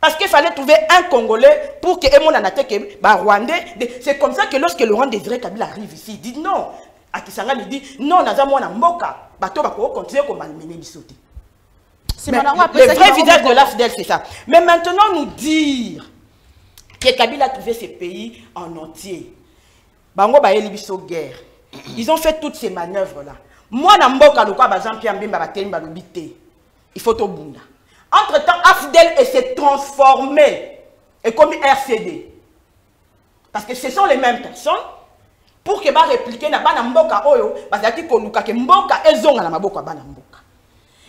Parce qu'il fallait trouver un Congolais pour que mon anathèque Rwandais. C'est comme ça que lorsque Laurent Désiré Kabila arrive ici, il dit non. À Kisanga, il dit non, Nazamo na Moka, bateau va continuer comme malmené Bissoté. Le vrai visage de l'A F D L, c'est ça. Mais maintenant, nous dire que Kabila a trouvé ces pays en entier. Bango ba elibiso guerre. Ils ont fait toutes ces manœuvres-là. Moi, na Moka, Luka, Bazampiambe, Mbabaté, Mbalobité. Il faut au Bunda. Entre-temps, A F D L s'est transformé et comme R C D. Parce que ce sont les mêmes personnes. Pour que bah répliquer na bana mboka oyo, bazaki koluka ke mboka ezonga na maboko bana mboka.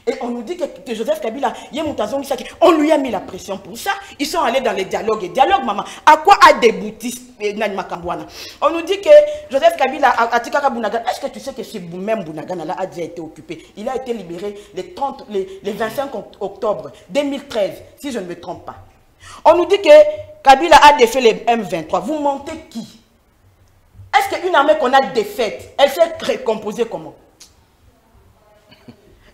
Et on nous dit que, que Joseph Kabila, yé moutazongi saki, on lui a mis la pression pour ça. Ils sont allés dans les dialogues et dialogue maman. À quoi a débouti Nani Makambwana? On nous dit que Joseph Kabila a tikaka Bunagana. Est-ce que tu sais que ce même Bunagana là a déjà été occupé? Il a été libéré le vingt-cinq octobre deux mille treize, si je ne me trompe pas. On nous dit que Kabila a défait les M vingt-trois. Vous mentez qui? Est-ce qu'une armée qu'on a défaite, elle s'est recomposée comment?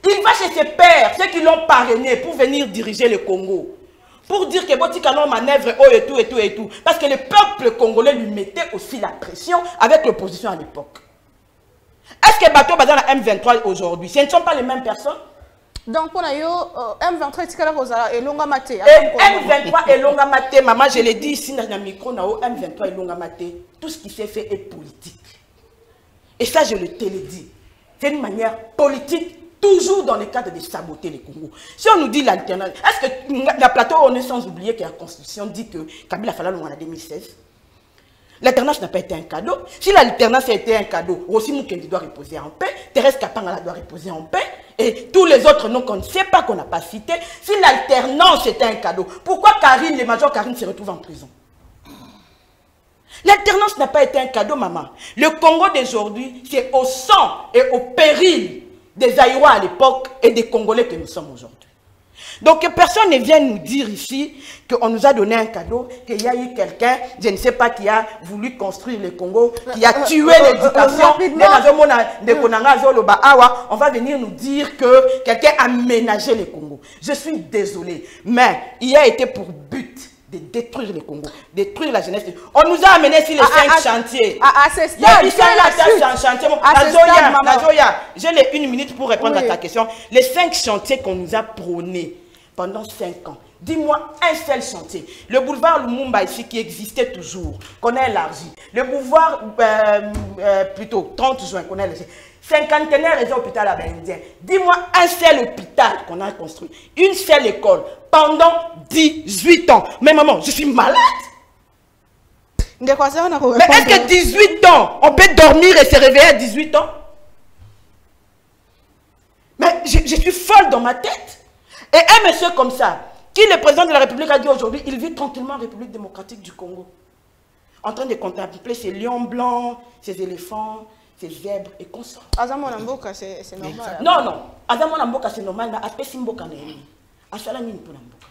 Il va chez ses pères, ceux qui l'ont parrainé pour venir diriger le Congo. Pour dire que Botikano manœuvre, oh et tout, et tout, et tout. Parce que le peuple congolais lui mettait aussi la pression avec l'opposition à l'époque. Est-ce que Bato Bazana M vingt-trois aujourd'hui, ce ne sont pas les mêmes personnes? Donc, pour yo, M vingt-trois, c'est et longa maté. M vingt-trois et longa maté, maman, je l'ai dit ici dans le micro, M vingt-trois et longa maté. Tout ce qui s'est fait est politique. Et ça, je le télédis. C'est une manière politique, toujours dans le cadre de saboter le Congo. Si on nous dit l'alternance, est-ce que la plateau, on est sans oublier que la Constitution dit que Kabila Fala en deux mille seize? L'alternance n'a pas été un cadeau. Si l'alternance a été un cadeau, Rossi Moukendi doit reposer en paix, Thérèse Kapangala doit reposer en paix, et tous les autres noms qu'on ne sait pas, qu'on n'a pas cités. Si l'alternance était un cadeau, pourquoi Karine, le major Karine se retrouve en prison? L'alternance n'a pas été un cadeau, maman. Le Congo d'aujourd'hui, c'est au sang et au péril des Aïrois à l'époque et des Congolais que nous sommes aujourd'hui. Donc, personne ne vient nous dire ici qu'on nous a donné un cadeau, qu'il y a eu quelqu'un, je ne sais pas, qui a voulu construire le Congo, qui a tué l'éducation. On va venir nous dire que quelqu'un a ménagé le Congo. Je suis désolé, mais il a été pour but de détruire le Congo, détruire la jeunesse. On nous a amené sur les cinq chantiers. Il y a eu cinq chantiers. Nazoya, j'ai une minute pour répondre à ta question. Les cinq chantiers qu'on nous a prônés pendant cinq ans. Dis-moi un seul chantier. Le boulevard Lumumba ici qui existait toujours, qu'on a élargi. Le boulevard, euh, euh, plutôt, trente juin, qu'on a élargi. Cinquantenaire et hôpital à Bénidien. Dis-moi un seul hôpital qu'on a construit. Une seule école pendant dix-huit ans. Mais maman, je suis malade. Mais est-ce que dix-huit ans, on peut dormir et se réveiller à dix-huit ans? Mais je, je suis folle dans ma tête. Et un monsieur comme ça, qui le président de la République a dit aujourd'hui, il vit tranquillement en République démocratique du Congo, en train de contempler ses lions blancs, ses éléphants, ses zèbres et consorts. Azamona Mboka, c'est normal. Non, non. Azamona Mboka, c'est normal, mais après Simboka Néhémi, Asalami Mpona Mboka.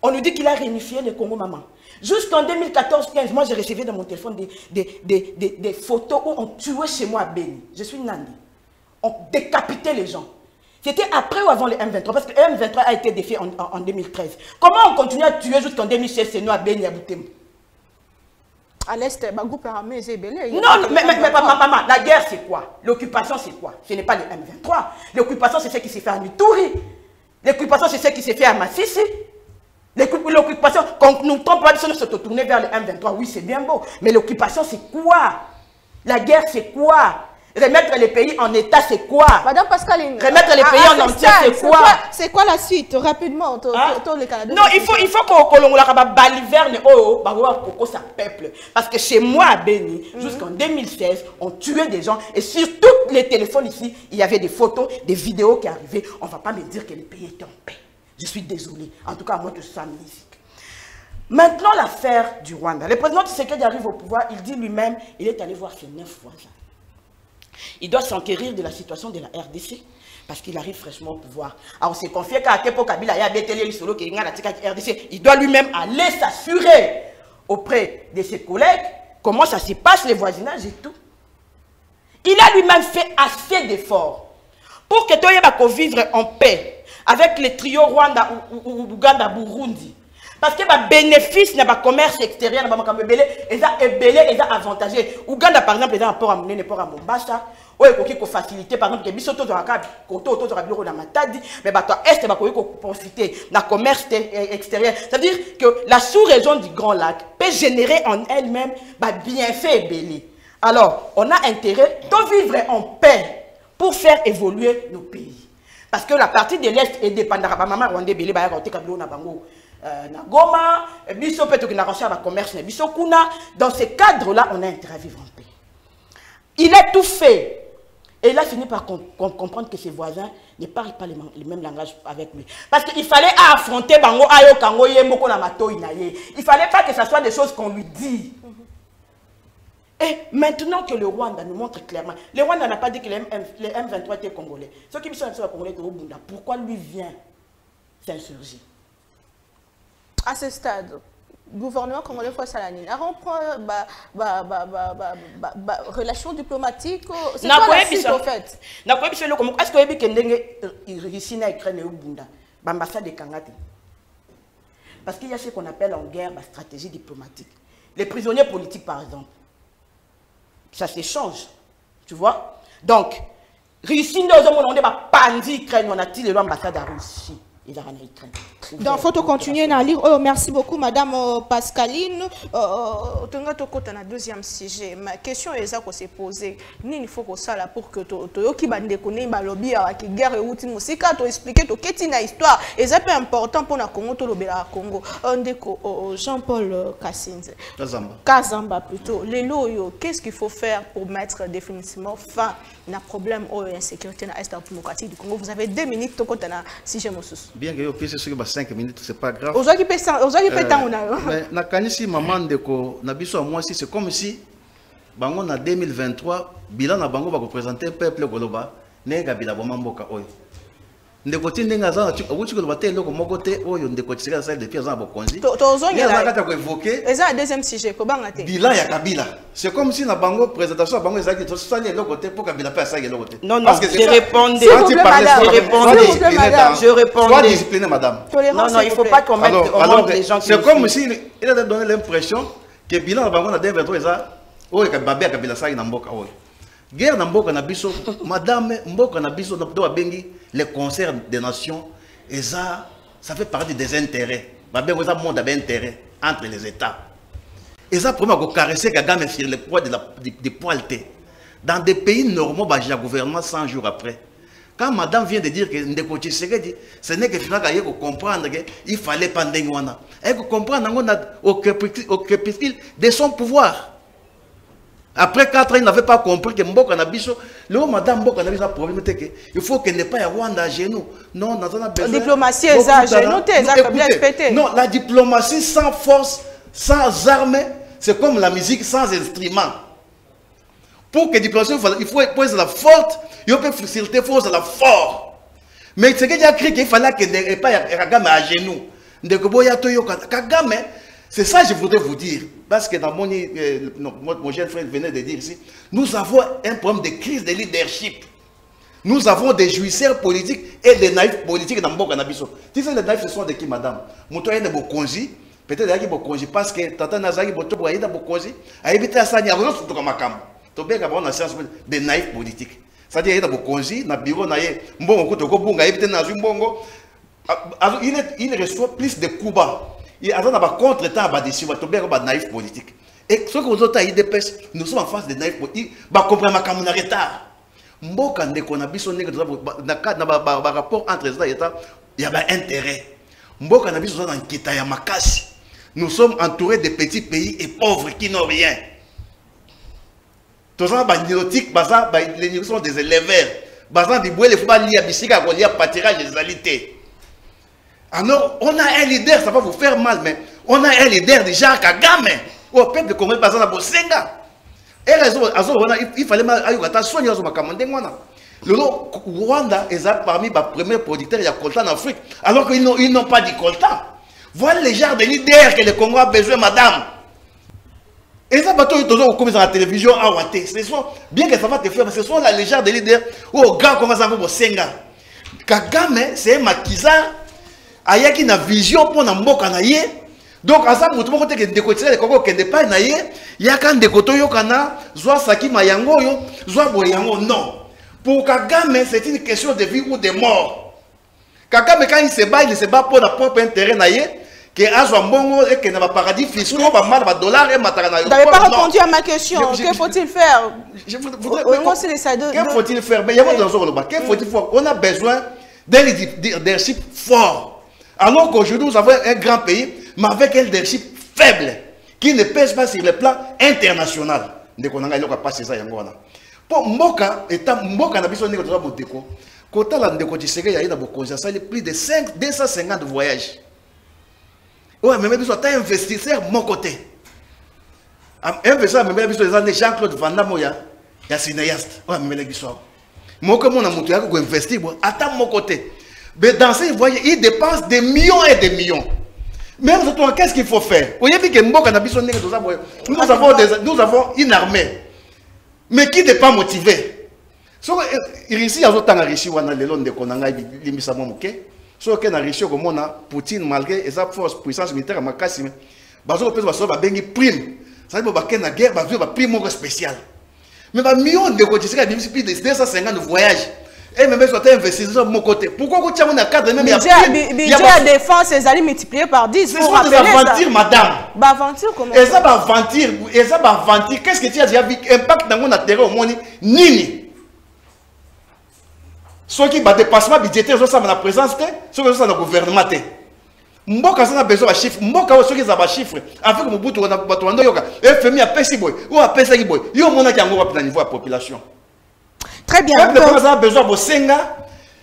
On nous dit qu'il a réunifié le Congo, maman. Jusqu'en deux mille quatorze quinze, moi j'ai recevé dans mon téléphone des, des, des, des, des photos où on tuait chez moi à Beni. Je suis Nandi. On décapitait les gens. C'était après ou avant les M vingt-trois, parce que le M vingt-trois a été défait en, en, en deux mille treize. Comment on continue à tuer jusqu'en deux mille seize, c'est nous à Beni, à Boutembo? À l'Est, le groupe armé, c'est belé. Non, mais, mais, mais maman, la guerre c'est quoi? L'occupation c'est quoi? Ce n'est pas les M vingt-trois. L'occupation c'est ce qui s'est fait à Ituri. L'occupation c'est ce qui s'est fait à Masisi. L'occupation, quand nous trompons pas de se tourner vers le M vingt-trois, oui, c'est bien beau. Mais l'occupation, c'est quoi? La guerre, c'est quoi? Remettre les pays en état, c'est quoi? Madame Pascaline, remettre les pays en entier, c'est quoi? C'est quoi la suite? Rapidement, le Canada. Non, il faut il faut qu'on l'on la baliverne oh pour ça peuple. Parce que chez moi à Beni, jusqu'en deux mille seize, on tuait des gens et sur tous les téléphones ici, il y avait des photos, des vidéos qui arrivaient. On ne va pas me dire que le pays est en paix. Je suis désolé. En tout cas, moi, je suis amnésique. Maintenant, l'affaire du Rwanda. Le président Tshisekedi arrive au pouvoir, il dit lui-même, il est allé voir ses neuf voisins. Il doit s'enquérir de la situation de la R D C parce qu'il arrive fraîchement au pouvoir. Alors, on s'est confié qu'à Kepo Kabila, il y a Bételé, Solo, qui est la R D C. Il doit lui-même aller s'assurer auprès de ses collègues comment ça se passe, les voisinages et tout. Il a lui-même fait assez d'efforts pour que Toyeba vivre en paix avec les trios Rwanda ou Ouganda, Burundi. Parce que les bénéfices de commerce extérieur sont avantagés. Ouganda, par exemple, est un port à Moné, un port à Mombasa. Ou il faut faciliter, par exemple, que les gens qui sont à bureau de Matadi, mais est profiter du commerce extérieur. C'est-à-dire que la sous-région du Grand Lac peut générer en elle-même des bienfaits. Alors, on a intérêt de vivre en paix pour faire évoluer nos pays. Parce que la partie de l'Est est dépendante. Maman Rwanda, Belé, Bayer, Bango. Na Goma, biso peut-être qu'il a rendu à la commerce, biso kuna. Dans ce cadre-là, on a intérêt à vivre en paix. Il a tout fait. Et il a fini par com com comprendre que ses voisins ne parlent pas le même langage avec lui. Parce qu'il fallait affronter Bango, Ayo, Kango, Yemoko, Namato, Inaye. Il ne fallait pas que ce soit des choses qu'on lui dit. Et maintenant que le Rwanda nous montre clairement, le Rwanda n'a pas dit que les M vingt-trois étaient congolais. Ceux qui sont congolais étaient au Bunda. Pourquoi lui vient s'insurger? À ce stade, gouvernement congolais face à la Nine, on prend bah bah bah bah bah bah relations diplomatiques. C'est quoi la suite en fait? Est-ce que vous avez dit que ici n'a écrit au Bunda, l'ambassade de Kangati? Parce qu'il y a ce qu'on appelle en guerre la stratégie diplomatique. Les prisonniers politiques, par exemple, ça s'échange, tu vois. Donc, ici nous avons demandé à Pandi Ukraine, on a tiré l'ambassade à Russie. Donc, faut continuer à lire. Oh, merci beaucoup, Madame Pascaline. Au deuxième sujet, ma question est ça qu'on s'est posée. Il faut qu'on soit pour que Toyo qui va déconner, va lobby avec guerre et outils musique, à expliquer tout qu'est-ce la histoire. Et ça peut important pour la Congo, tout le Congo. On déco Jean-Paul Kasembe. Kazamba. Kazamba plutôt. Les loyaux, qu'est-ce qu'il faut faire pour mettre définitivement fin à problème de l'insécurité dans l'Est démocratique du Congo? Vous avez deux minutes. Tout si je me souviens. Bien que je puisse sur cinq minutes, c'est pas grave. Aujourd'hui, il peut être en a. Mais na kanisi maman deko na biso moi si c'est comme si bango na deux mille vingt-trois bilan na bango ba ko présenter peuple goloba nega bila bo mamboka oyo. Ndeko tindenga za tu wuti goloba te loko mokote oyo ndeko tsika sa de pièce za bokonzi. Tozongi na kata ko évoquer. Et ça deuxième sujet ko banga te. Bilan ya Kabila. C'est comme si na bango présentation bango ezaki to sali loko te pour Kabila pa sa loko te. Non non, je répondais. Je répondais. Je répondais. Sois disciplinée madame. Non non, il faut pas qu'on mette au nom des gens. C'est comme si il a donné l'impression que bilan na bango na deux mille vingt-trois eza oyo ka babé Kabila sa na mboka oyo. Guerre na mboka na biso madame mboka na biso do abengi les concerts des nations et ça ça fait partie des intérêts babé ça monde a des intérêts entre les états et ça premier qu'on caresser Kagame sur le poids de la des poilté dans des pays normaux bah j'ai gouvernement cent jours après quand madame vient de dire que ndeko Tshisekedi ce n'est que finalement qu'il faut comprendre que il fallait pas ndengwana et que comprendre on a au crépuscule de son pouvoir. Après quatre ans, il n'avait pas compris que Mboko Nabiso, le madame Mboko Nabiso a problème. Il faut qu'elle n'ait pas à Rwanda à genoux. Non, on a besoin. La diplomatie est à genoux, t'es non, la diplomatie sans force, sans armes, c'est comme la musique sans instrument. Pour que la diplomatie, il faut être la forte, il faut faciliter force la forte. Mais c'est qu'il a cru qu'il fallait qu'elle n'ait pas à genoux. C'est ça que je voudrais vous dire. Parce que dans mon, euh, mon jeune frère venait de dire ici, nous avons un problème de crise de leadership. Nous avons des jouisseurs politiques et des naïfs politiques dans le monde. Tu sais, les naïfs, ce sont de qui, madame? Moutoyen de Bokonji, peut-être de Bokonji, parce que Tata Nazari Botobo est de Bokonji, a évité à ça, il y a un autre truc à Makam. Tu peux avoir une science de naïfs politiques. C'est-à-dire, il y a de Bokonji, dans le bureau, il y a un bon, il y a un bon, il y a un bon, Alors, il, est, il reçoit plus de coups bas. Il a un contre-temps à décision, il y a un naïf politique. Et ce que nous avons dit, nous sommes en face des naïfs politiques. Nous comprenons qu'il y a un retard. Nous avons un rapport entre les États et l'État, il y a un intérêt. Nous avons un quita ya makasi. Nous sommes entourés de petits pays et pauvres qui n'ont rien. Tous les néotiques sont des éleveurs. Alors, on a un leader, ça va vous faire mal, mais on a un leader déjà à Kagame. Au peuple congolais, par exemple, il fallait soigner les Rwandais. Le Rwanda est parmi les premiers producteurs de coltan en Afrique, alors qu'ils n'ont pas de coltan. Voilà le genre de leader que le Congo a besoin, madame. Et ça, bateau, toujours comme à la télévision, à Ouaté. Bien que ça va te faire, mais ce sont les genres de leaders au gars comme ça, comme Senga. Kagame, c'est un maquisard. Aya qui n'a vision pour n'a mboka na ye. Donc à ça mutu mokote ke décotirer le Congo ke départ na ye ya kan décoto yo kana zwa saki mayango yo zwa boyango non. Pour Kagame c'est une question de vie ou de mort. Kagame quand il se bat il se bat pour la propre intérêt na ye que azwa mbongo et que na ba paradis fiscaux ba mal ba dollar et matara na yo. Vous n'avez pas répondu à ma question. Que faut-il faire? Je voudrais que faut-il faire? Mais il y a pas dans ce le bas. Que faut-il faire? On a besoin d'un leadership fort. Alors qu'aujourd'hui, nous avons un grand pays, mais avec un leadership faible, qui ne pèse pas sur le plan international. Pour Moka, étant Moka, nous avons besoin de Déco. Quand on a de plus de deux cent cinquante voyages. Oui, mais nous avons un investisseur de mon côté. Un investisseur, nous avons besoin de Jean-Claude Van Damme, il y a cinéaste. Oui, mais nous avons besoin d'investir à mon côté. Mais dans ces voyages, ils dépensent des millions et des millions. Même surtout, qu'est-ce qu'il faut faire? Nous avons, des, nous avons une armée, mais qui n'est pas motivée. Ici, il y a autant de richesses dans les longs de Konanga, les Missamoké. Sauf qu'il y a des richesses comme on a Poutine, malgré sa force, puissance militaire, ma casse, mais on peut se faire une prime. Ça veut dire qu'il y a une guerre, il y a une prime spéciale. Mais il y a millions de côtés, il y a deux cent cinquante voyages. Et même si tu investis de mon côté, pourquoi tu as un cadre même? Le budget à défense est allé multiplier par dix. C'est ça, des aventures, madame. Bah, aventure, comment? Et ça, bah, aventure. Et ça, bah, aventure. Qu'est-ce que tu as dit? Impact dans mon intérêt au monde, ni. Ceux qui ont dépassement budgétaire, ça, la présence, ceux qui sont dans le gouvernement. Mboka ça n'a besoin de chiffres. Mboka ceux qui ont des chiffres. Avec Mobutu, on a besoin de yoga. F M I a payé boy. Ou a payé ça qui boy. Il y a un monde qui a un groupe dans le niveau de la population. Très bien. Le peuple a besoin de Senga.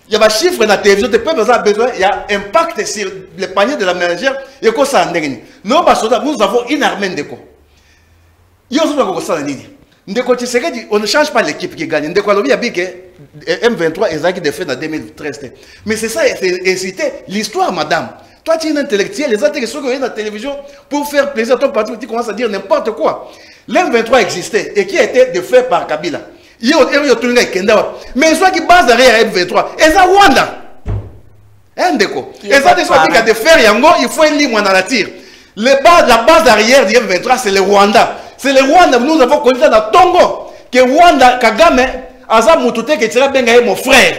Il y a des chiffres dans la télévision. Le peuple a besoin. Il y a un impact sur le panier de la ménagère. Et qu'on s'en dégaine. Nous, nous avons une armée de quoi. Ils ont besoin de ça. On ne change pas l'équipe qui gagne. Il y a M vingt-trois et ça qui défait en deux mille treize. Mais c'est ça, c'est l'histoire, madame. Toi, tu es une intellectuelle. Les intellectuels qui viennent dans la télévision pour faire plaisir à ton patron, tu commences à dire n'importe quoi. L'M vingt-trois existait et qui a été défait par Kabila. Il y a mais soit qui base derrière M vingt-trois, et ça Rwanda. Et ça des fois qui a des fer yango, il faut un livre dans la tire. La base derrière du M vingt-trois, c'est le Rwanda. C'est le Rwanda. Nous avons connu ça dans Tongo que Rwanda Kagame Azam Moutouté qui sera bien mon frère.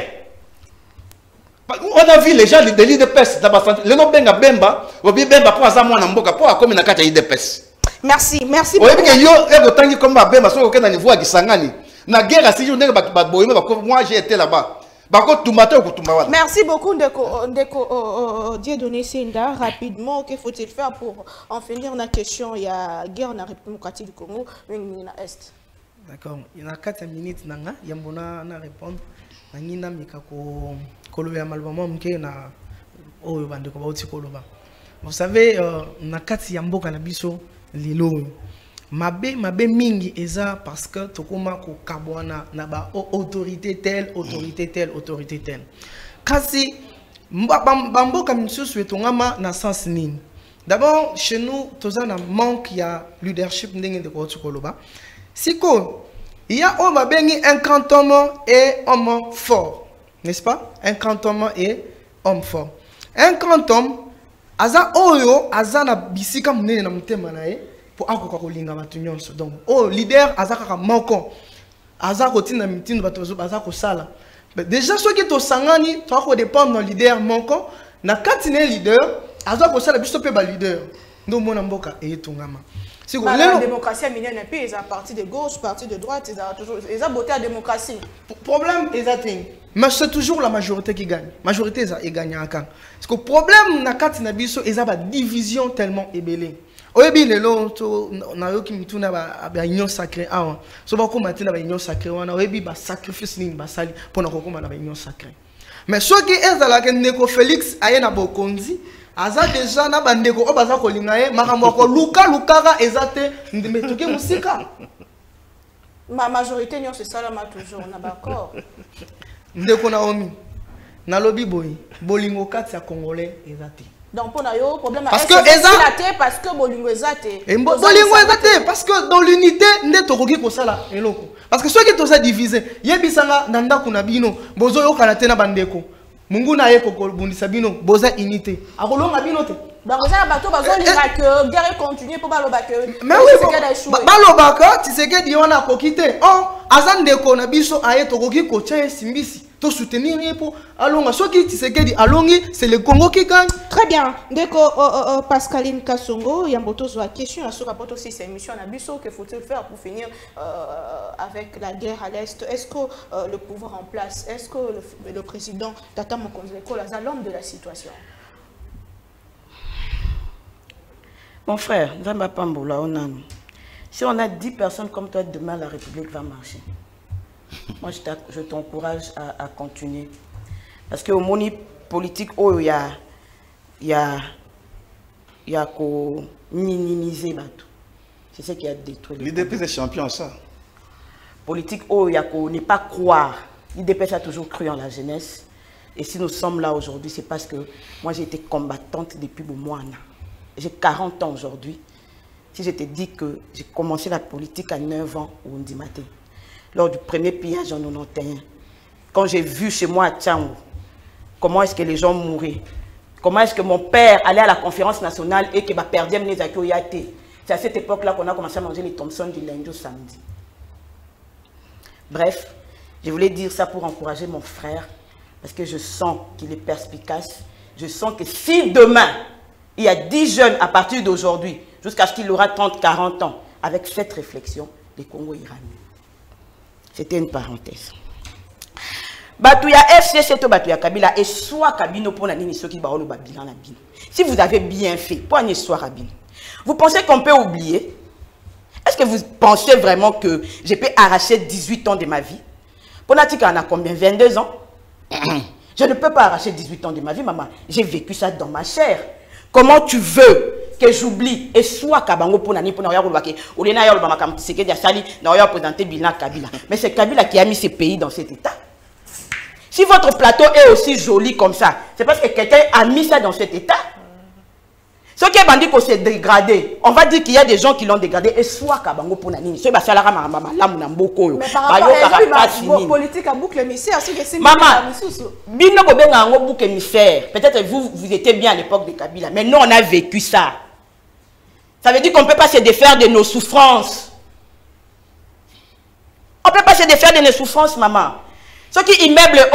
On a vu les gens de l'U D P S. Le nom Benga Bemba, ou bien Bemba pour Azam Mboka pour comme une carte U D P S. Merci, merci beaucoup. Moi j'ai été là-bas. Merci beaucoup Ndeko Dieudonné Senda. Rapidement, que faut-il faire pour en finir la question? Il y a guerre en République démocratique du Congo, une est. D'accord. Il y a quatre minutes nanga, il y a mona répondre. Nangina mikako koloba malbama mke na o bandeko ba otikoloba. Vous savez, na quatre yamboka na biso lilo. Mabe mabe mingi eza parce que tokoma ko kabwana na ba autorité telle autorité telle autorité telle kasi bambo comme nous souhaitons na sens nini. D'abord chez nous tozana manque ya leadership ndenge de koloba siko il y a on babengi un cantonnement et homme fort, n'est-ce pas? Un cantonnement et homme fort, un canton aza oyo aza na bisika munene na mutema na ye pour avoir un lien avec l'union. Donc, oh, leader, Azaka manquant. Azaka routine, Azaka sala. Déjà, ceux qui sont sangani, tu as dépendre de leader manquant, nakatine leader azwa ko sala biso pe ba leader ndo mona mboka e tongama. Si bah, la démocratie a miné un pays, ils ont parti de gauche, parti de droite, ils ont toujours, ils ont voté la démocratie. Le problème, ils atteignent. Mais c'est toujours la majorité qui gagne. La majorité, ils gagnent en camp. Parce que le problème, nakati nabiso, ils ont la division tellement ébellée. Oyebi lelo, na yo kimituna ba ba union sacrée awa. So ba komati na ba union sacrée wana. Oyebi ba sacrifice ni ba sali pona kokoma na ba union sacrée. Mais ceux qui est à la Neko Félix ayena bokondi. Aza déjà na bandeko obaza kolingaye makambo ko luka lukara ezate ndimetoke musika ma majorité nyo se salama toujours na bakor ndeko na omi na lobby boy bolingo kati ya congolais ezate donc pona yo problème parce que ezate parce que bolingo ezate bolingo ezate parce que dans l'unité ndeto koki ko sala eloko parce que ceux qui tosa diviser yebisanga na ndako na bino bozo yo kala tena bandeko Munguna ye koko bundisa bino boza unité. Akolonga bino te. Ba roza bato bazoli ka que guerre continue pour baloba que. Mais oui, baloba ka Tshisekedi ona kokite. Oh, azande ko na biso ayeto koki kocha simbisi. To soutenir pour alonga soki Tshisekedi alongi, c'est le Congo qui gagne. Très bien. Ndeko Pascaline Kassongo, yamboto zo question asoka poto si c'est émission na biso que faut-il faire pour finir avec la guerre à l'est? Est-ce que le pouvoir en place, est-ce que le président Tata Mokonzi est l'homme de la situation? Mon frère, si on a dix personnes comme toi, demain la République va marcher. Moi, je t'encourage à, à continuer. Parce que au monde politique, il y a... Il y a... Il y a... minimiser tout. C'est ce qui a détruit. L'U D P S est champion, ça. Politique, il y a... n'est pas croire. L'U D P S a toujours cru en la jeunesse. Et si nous sommes là aujourd'hui, c'est parce que moi, j'ai été combattante depuis le mois. J'ai quarante ans aujourd'hui. Si je te dis que j'ai commencé la politique à neuf ans, au lundi matin. Lors du premier pillage en mille neuf cent quatre-vingt-onze, quand j'ai vu chez moi à Tchango, comment est-ce que les gens mouraient, comment est-ce que mon père allait à la conférence nationale et qu'il perdait les accueillis. C'est à cette époque-là qu'on a commencé à manger les Thompson du lundi au samedi. Bref, je voulais dire ça pour encourager mon frère, parce que je sens qu'il est perspicace. Je sens que si demain, il y a dix jeunes à partir d'aujourd'hui, jusqu'à ce qu'il aura trente, quarante ans, avec cette réflexion, les Congo ira mieux. C'était une parenthèse. Batouya F C C to Batouya Kabila et soit Kabino pour la nini ceux qui barolent Babila la bine. Si vous avez bien fait, pour une soir Rabine. Vous pensez qu'on peut oublier? Est-ce que vous pensez vraiment que je peux arracher dix-huit ans de ma vie? Ponatika en a combien? vingt-deux ans? Je ne peux pas arracher dix-huit ans de ma vie, maman. J'ai vécu ça dans ma chair. Comment tu veux que j'oublie et soit Kabango pour nani pour n'avoir pas oublié ou les n'ayant pas comme c'est que des salis n'ayant présenté bilan Kabila, mais c'est Kabila qui a mis ce pays dans cet état. Si votre plateau est aussi joli comme ça, c'est parce que quelqu'un a mis ça dans cet état. Ce qui est bandit qu'on s'est dégradé, on va dire qu'il y a des gens qui l'ont dégradé et soit Kabango pour nani, soit Basalara Mama là mon amboko. Mais par rapport à la politique à boucle émissaire, c'est que c'est maman. Bino Kobenga en boucle émissaire. Peut-être vous vous étiez bien à l'époque de Kabila, mais nous on a vécu ça. Ça veut dire qu'on ne peut pas se défaire de nos souffrances. On ne peut pas se défaire de nos souffrances, maman. Ceux qui immeublent,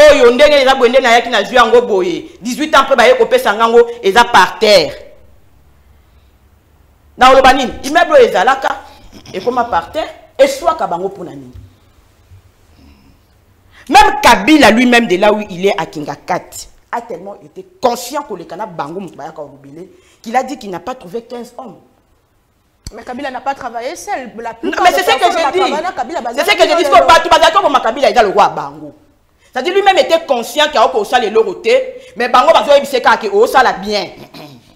dix-huit ans après, ils sont par terre. Dans le banin, immeuble est à la carte, et comment par terre, et soit Kabango pour nani. Même Kabila lui-même, de là où il est à Kingakat, a tellement été conscient que le canap Bango qu'il a dit qu'il n'a pas trouvé quinze hommes. Mais Kabila n'a pas travaillé seul. La non, mais c'est ce que je dis. C'est ce que je dis. Parce que Bazako, comme Kabila, il a le roi Bango. C'est-à-dire lui-même était conscient qu'il y a au sale et l'oroté, mais Bango, parce qu'il s'est carré au sale bien.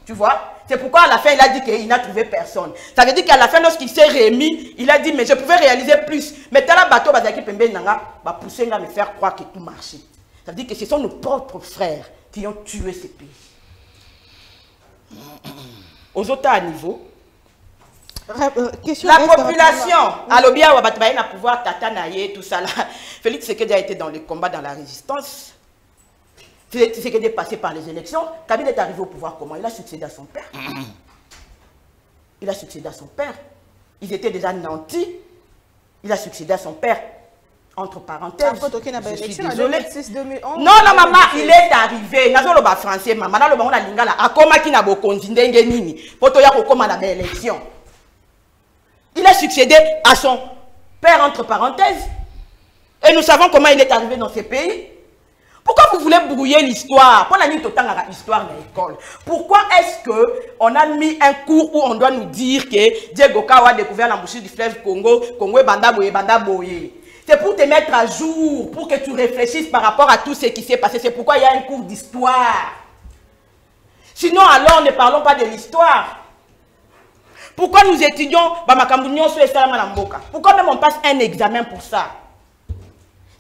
Tu vois? C'est pourquoi à la fin, il a dit qu'il n'a trouvé personne. Ça veut dire qu'à la fin, lorsqu'il s'est remis, il a dit, mais je pouvais réaliser plus. Mais Tala Bato, Bazaki Pembe Nanga, va pousser à me faire croire que tout marchait. Ça veut dire que ce sont nos propres frères qui ont tué ces pays. Aux autres à niveau. La population, Alobia Wabatbaï n'a pouvoir tatanaye, tout ça là. Félix Tshisekedi a été dans les combats, dans la résistance. Félix Tshisekedi est passé par les élections. Kabila est arrivé au pouvoir comment? Il a succédé à son père. Il a succédé à son père. Ils étaient déjà nantis. Il a succédé à son père. entre parenthèses. Je suis désolée. Non, non, maman, il est arrivé. Nazo le ba français, maman, na le ba on a lingala. Akoma ki na bo konzindenge nini. Poto ya kokoma na ba élection. Il a succédé à son père entre parenthèses. Et nous savons comment il est arrivé dans ce pays. Pourquoi vous voulez brouiller l'histoire? Pour la nuit total à l'histoire de l'école. Pourquoi est-ce qu'on a mis un cours où on doit nous dire que Diego Kawa a découvert l'embouchure du fleuve Congo, Congo et Bandaboye, Bandaboye? C'est pour te mettre à jour, pour que tu réfléchisses par rapport à tout ce qui s'est passé. C'est pourquoi il y a un cours d'histoire. Sinon, alors, ne parlons pas de l'histoire. Pourquoi nous étudions Bamakambounion sur les Salamanamboka? Pourquoi même on passe un examen pour ça?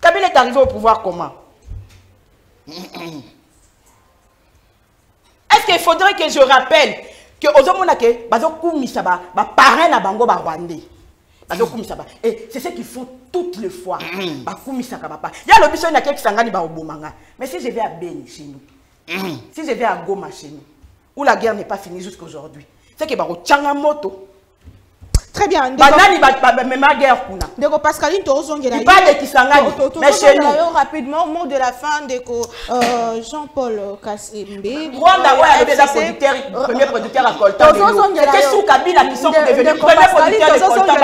Kabila est arrivé au pouvoir comment? Est-ce qu'il faudrait que je rappelle que Ozomonake, Bazokumisaba, parrain à Bango Barwande? Et c'est ce qu'ils font toutes les fois. Il y a le bison qui s'engage au Bomanga. Mais si je vais à Beni chez nous, si je vais à Goma chez nous, où la guerre n'est pas finie jusqu'à aujourd'hui, c'est que Baro Tchangamoto. Très bien. Bah nani ba ba ma guerre kuna. Deko Pascaline Torozonge la. Il parle de Kisangani. Mais chez nous rapidement mot de la fin deko euh Jean-Paul Kasembe. Rwanda ouais déjà producteur premier producteur à coltan. Torozonge la. C'était sous Kabila mission pour devenir premier producteur de coltan.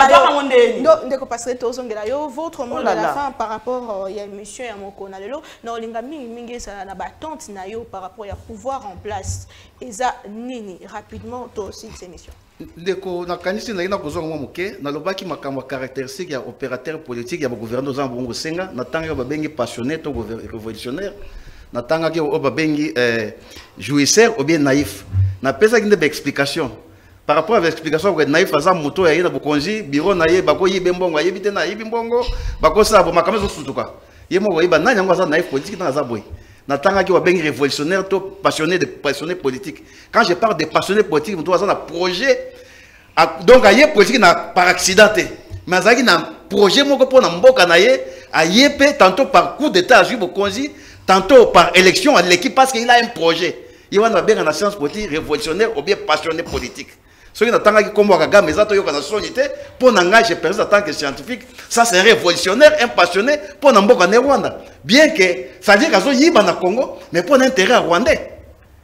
Deko Pascaline Torozonge la. Votre mot de la fin par rapport il y a monsieur Yamoko na lelo na olingami mingi ça na batante na yo par rapport ya pouvoir en place. Eza nini rapidement toi aussi cette émission. Deko na kanisi na ina kozonga mwa moke na lobaki makambo caractéristique ya opérateur politique ya ba gouverneur za bongo senga na tanga yo ba bengi passionné to révolutionnaire na tanga ke o ba bengi euh jouisseur ou bien naïf na pesa ki nde explication par rapport avec explication que naïf za moto ya ina bokonji biro na ye ba ko yibe mbongo ya yibite na yibi mbongo ba ko sa bo makambo zo sutuka ye mo yiba na nyangwa za naïf politique na za boy. Natanga qui va bien révolutionnaire, passionné de passionné politique. Quand je parle de passionné politique, nous avons un projet. Donc, il y a un politique par accident. Mais il y a un projet qui est tantôt par coup d'État, tantôt par élection à l'équipe parce qu'il a un projet. Il y a une science politique révolutionnaire ou bien passionné politique. Ceux qui attendent qui comme Kagame, ils attendent qu'on a sonité pour n'engager personne en tant que scientifique. Ça c'est révolutionnaire, un passionné pour n'embarquer en Rwanda. Bien que ça dit qu'azo y va dans Congo, mais pour l'intérêt rwandais.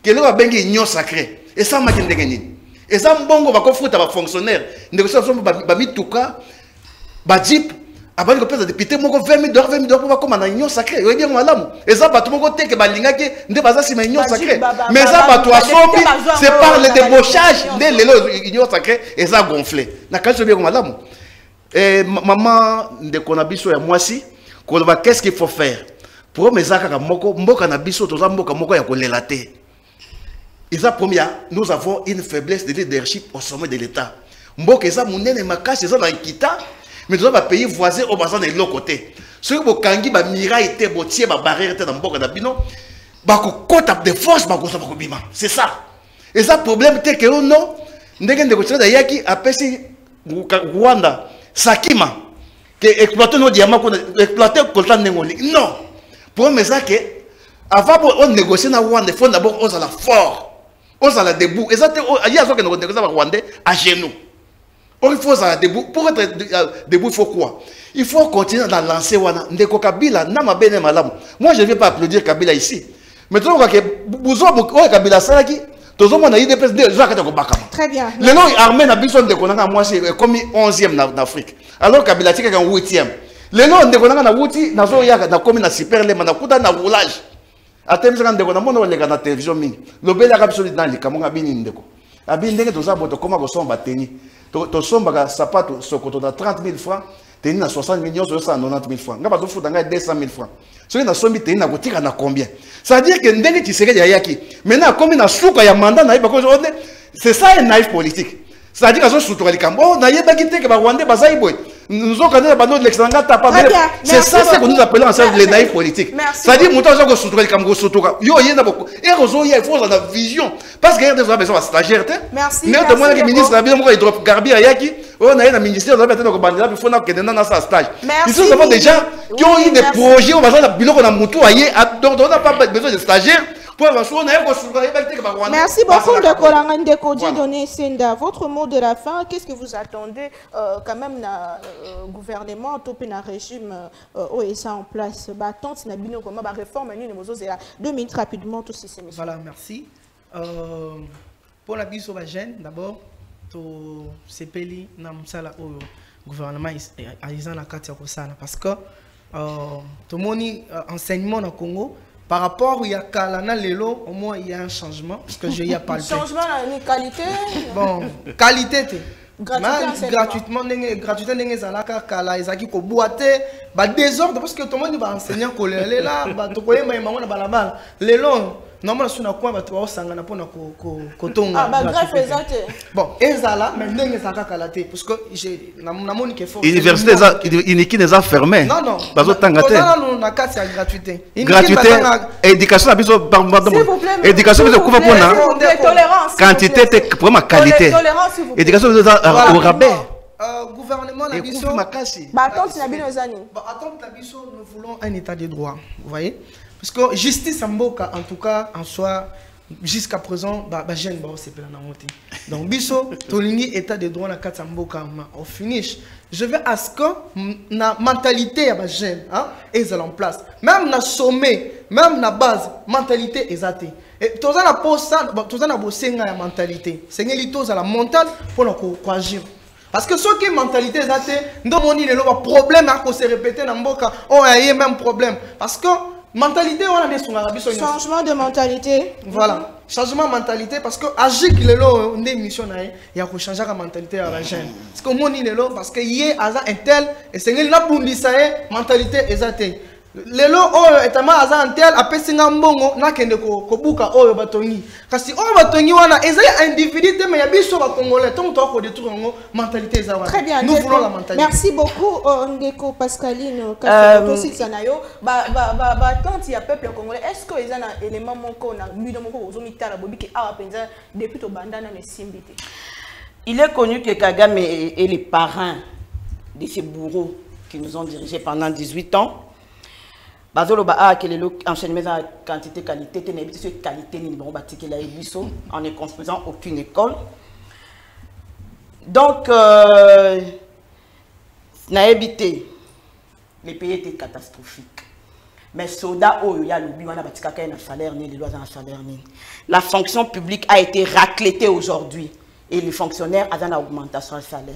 que l'on a bengi union sacrée. Et ça m'a dit Ndegenin. Et ça m'bongo va confronter à fonctionnaire. Négociation Bamitouka, Badjip. Avant que le député ait vingt mille dollars pour comme une union sacrée. Il y a et ça, c'est union sacrée. Mais ça, c'est par le débauchage de l'union sacrée et ça gonflé. Maman, de Konabiso et moi si, qu'est-ce qu'il faut faire? Pour mes Moko, Mokanabiso, Moko, et ça, première, nous avons une faiblesse de leadership au sommet de l'État. Mokesa, Mounene, Makash, c'est ça, l'Ankita. Mais nous avons un pays voisin au bassin de l'autre côté. Ceux qui ont été mirailles, qui ont barrières, qui ont des forces, c'est ça. Et ça, le problème, c'est que nous avons un Rwanda, Sakima, qui exploitent nos diamants, qui exploitent le coltan de l'Angolais. Non. Pour moi, c'est que avant de négocier dans Rwanda, il faut d'abord qu'on soit fort, qu'on soit debout. Et ça, il y a ceux qui négocient avec Rwanda à genoux. Or, il faut ça debout. Pour être debout, il faut quoi? Il faut continuer à lancer wana. Ndeko Kabila, nama bene malamu. Moi, je ne vais pas applaudir Kabila ici. Mais tout le monde, vous avez Kabila Salaki, tout le monde a eu des presse de Zakatokobaka. Très bien. Le nom armé n'a plus de Konanga, moi, c'est comme onzième en Afrique. Alors, Kabila, c'est un huitième. Le nom de Konanga, na Wouti, na Zoya, na Komina, Super, le Manakuda, na Roulage. À terme, de Konanga, on a eu la télévision. Le Bela Rapsoli, dans les Kamonga, Bini, Ndeko. Abindé, tout ça, pour comment on s'en tenir. Tu sommes à Sapato, Sokoto, à trente mille francs, tu es à soixante millions, tu es à quatre-vingt-dix mille francs. Tu es à deux cent mille francs. Tu es à soixante mille, tu es à combien? C'est-à-dire que Ndenge Tshisekedi Yaki, maintenant, comme il y a un souk, il y a un mandat, c'est ça un naïf politique. C'est-à-dire que je suis sur le camp. Oh, il y a un Rwandais, il y a un Rwandais, Nous avons gagné la bandeau de l'extrême-gauche, t'as pas bien. C'est ça ce que nous appelons ensemble les naïfs politiques. C'est-à-dire, nous avons soutenu le Cameroun, soutenu le Cameroun. Et heureusement, il faut avoir une vision. Parce qu'il y a des gens qui sont stagiaires. Merci. Mais on demande que le ministre a bien il drop Garbi à Yaki. On a eu un ministère, on a été dans le candidat, il faut que nous ayons un stage. Nous avons des gens qui ont eu des projets, on a besoin de bilan qu'on a moutou à Yé, donc on n'a pas besoin de stagiaires. Merci beaucoup de Kolangane de Kodji Doné Senda. Votre mot de la fin, qu'est-ce que vous attendez euh, quand même le euh, gouvernement, tout le régime euh, où il est en place, bah, tant que nous avons une réforme, deux minutes rapidement, tout ceci. Voilà, merci. Euh, pour la bise sauvagène, d'abord, c'est Peli, le gouvernement est en carte parce que tout le monde enseignement au Congo. Par rapport à Kalana Lelo, au moins il y a un changement, parce que je n'y ai pas le temps. Changement, la qualité. Bon, qualité. Gratuitement, gratuitement, les alaka kala, ils acquittent au boiter. Bah désordre, parce que tout le monde va enseigner colère. Les là, bah tu connais ma maman, bah la balle. Les longs, normalement sur la coin, bah tu vas au sangana pour na coton. Ah bah grave exact. Bon, ils ala, mais les alaka kalaté, parce que j'ai, na mon qui est fort. Université, ils qui les a fermés. Non non. Bah au tangate. Non non, na carte c'est gratuité. Gratuité. Éducation, abus au pardon. Éducation, vous coupez pour na. Tolérance. Quantité, c'est vraiment qualité. Tolérance, vous. Éducation, vous avez au rabais. Euh, gouvernement Nabiso, bah, attends, bah, attends, Nabiso, nous voulons un état de droit, vous voyez, parce que justice en boka, en tout cas en soi jusqu'à présent, bah, bah j'aime bah c'est plein à monter. Donc Biso, Tolini état de droit la carte en boka, au finish, je veux à ce que la mentalité à bah j'aime, hein, est en place. Même la sommet, même la base, mentalité est athée. Et tout ça la pose ça, tout ça la bossé la mentalité. C'est une chose à la montagne pour la courage. Parce que ce qui est mentalité, c'est que problème à se répéter dans boka, on a eu même problème. Parce que mentalité, on a des changement de mentalité. Voilà. Changement de mentalité parce que agir que l'eau on est missionnaire, il y a changer la mentalité à la jeune. Parce que mon il parce que y est un tel et c'est là pour ça mentalité exacte. Lelo oyo etama aza antel apesinga mbongo nakende ko kobuka oyo batongi kasi oyo batongi wana ezaya individualité mais ya biso ba congolais tant to ko détruire ngo mentalité za wana nous voulons la mentalité. Merci beaucoup Ndeko Pascaline Kassongo aussi sanayo ba ba ba ba tant ya peuple congolais est-ce que ezana élément moko na mudo moko ozomita la bobiki awa penza depuis to bandana ne simbité. Il est connu que Kagame est le parrain de ces bourreaux qui nous ont dirigés pendant dix-huit ans. Quantité qualité qualité en ne construisant aucune école. Donc euh, les pays étaient catastrophiques. Mais soda salaire la fonction publique a été raclétée aujourd'hui et les fonctionnaires avaient une augmentation de salaire.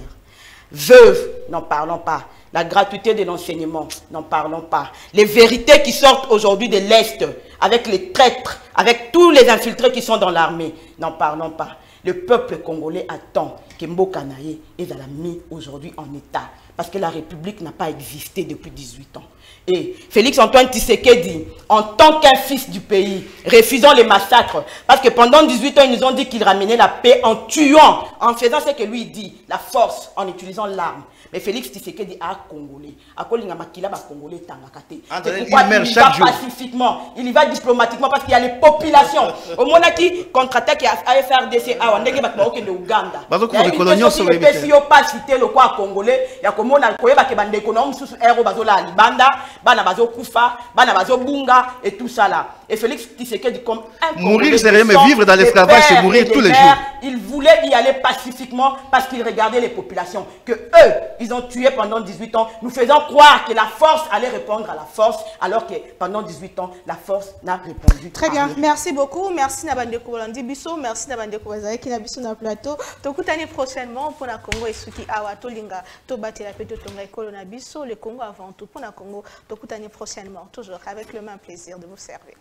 Veuve, n'en parlons pas. La gratuité de l'enseignement, n'en parlons pas. Les vérités qui sortent aujourd'hui de l'Est, avec les traîtres, avec tous les infiltrés qui sont dans l'armée, n'en parlons pas. Le peuple congolais attend que Mbokanaye est à la mise aujourd'hui en état. Parce que la République n'a pas existé depuis dix-huit ans. Et Félix Antoine Tshisekedi, en tant qu'un fils du pays, refusant les massacres, parce que pendant dix-huit ans, ils nous ont dit qu'il ramenait la paix en tuant, en faisant ce que lui dit, la force, en utilisant l'arme. Mais Félix Tshisekedi a congolais. A Kolingamakila va congolais Tangakate. C'est pourquoi il y va pacifiquement, il y va diplomatiquement, parce qu'il y a les populations. Au moment qui contre-attaque à F A R D C, à Ouganda. Il y a une question qui ne peut pas citer le quoi congolais. Il y a comme on a le quoi qui est bandé économe sous Aero Bazola Libanda. Bana bazo Koufa, Bana bazo Bunga et tout ça là. Et Félix Tshisekedi comme un mourir c'est rien mais vivre dans l'esclavage c'est mourir tous les jours. Il voulait y aller pacifiquement parce qu'il regardait les populations que eux ils ont tué pendant dix-huit ans, nous faisant croire que la force allait répondre à la force alors que pendant dix-huit ans la force n'a répondu. Très bien, merci beaucoup, merci Nabande Koulandi Bisso, merci Nabande Koulandi qui n'a Bisso dans le plateau. Tokutani prochainement pour la Congo et Suki Awa Tolinga, Tobatela Peto Tonga Kolona Bisso, le Congo avant tout pour la Congo. Donc, à prochainement, toujours avec le même plaisir de vous servir.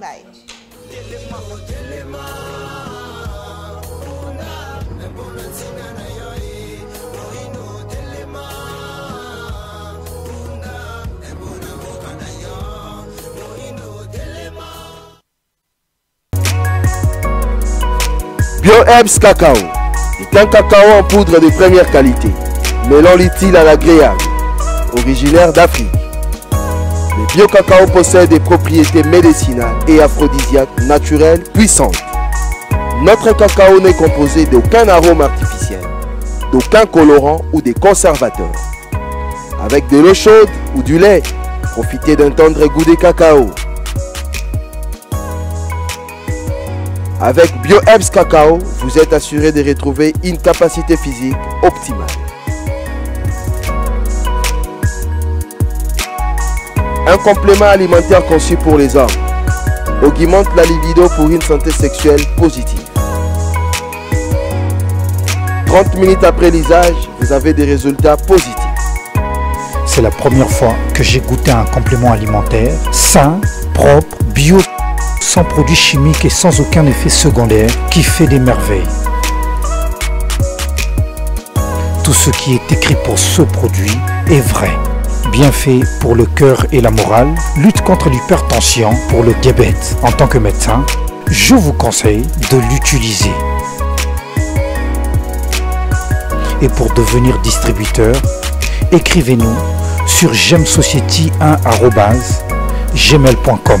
Bye. BioHerbs Cacao est un cacao en poudre de première qualité. Mélange-t-il à l'agréable, originaire d'Afrique. Le bio-cacao possède des propriétés médicinales et aphrodisiaques naturelles puissantes. Notre cacao n'est composé d'aucun arôme artificiel, d'aucun colorant ou de conservateur. Avec de l'eau chaude ou du lait, profitez d'un tendre goût de cacao. Avec BioHerbs Cacao, vous êtes assuré de retrouver une capacité physique optimale. Un complément alimentaire conçu pour les hommes, augmente la libido pour une santé sexuelle positive. trente minutes après l'usage, vous avez des résultats positifs. C'est la première fois que j'ai goûté un complément alimentaire sain, propre, bio, sans produits chimiques et sans aucun effet secondaire qui fait des merveilles. Tout ce qui est écrit pour ce produit est vrai. Bien fait pour le cœur et la morale, lutte contre l'hypertension, pour le diabète. En tant que médecin, je vous conseille de l'utiliser. Et pour devenir distributeur, écrivez-nous sur gemsociety un arobase gmail point com.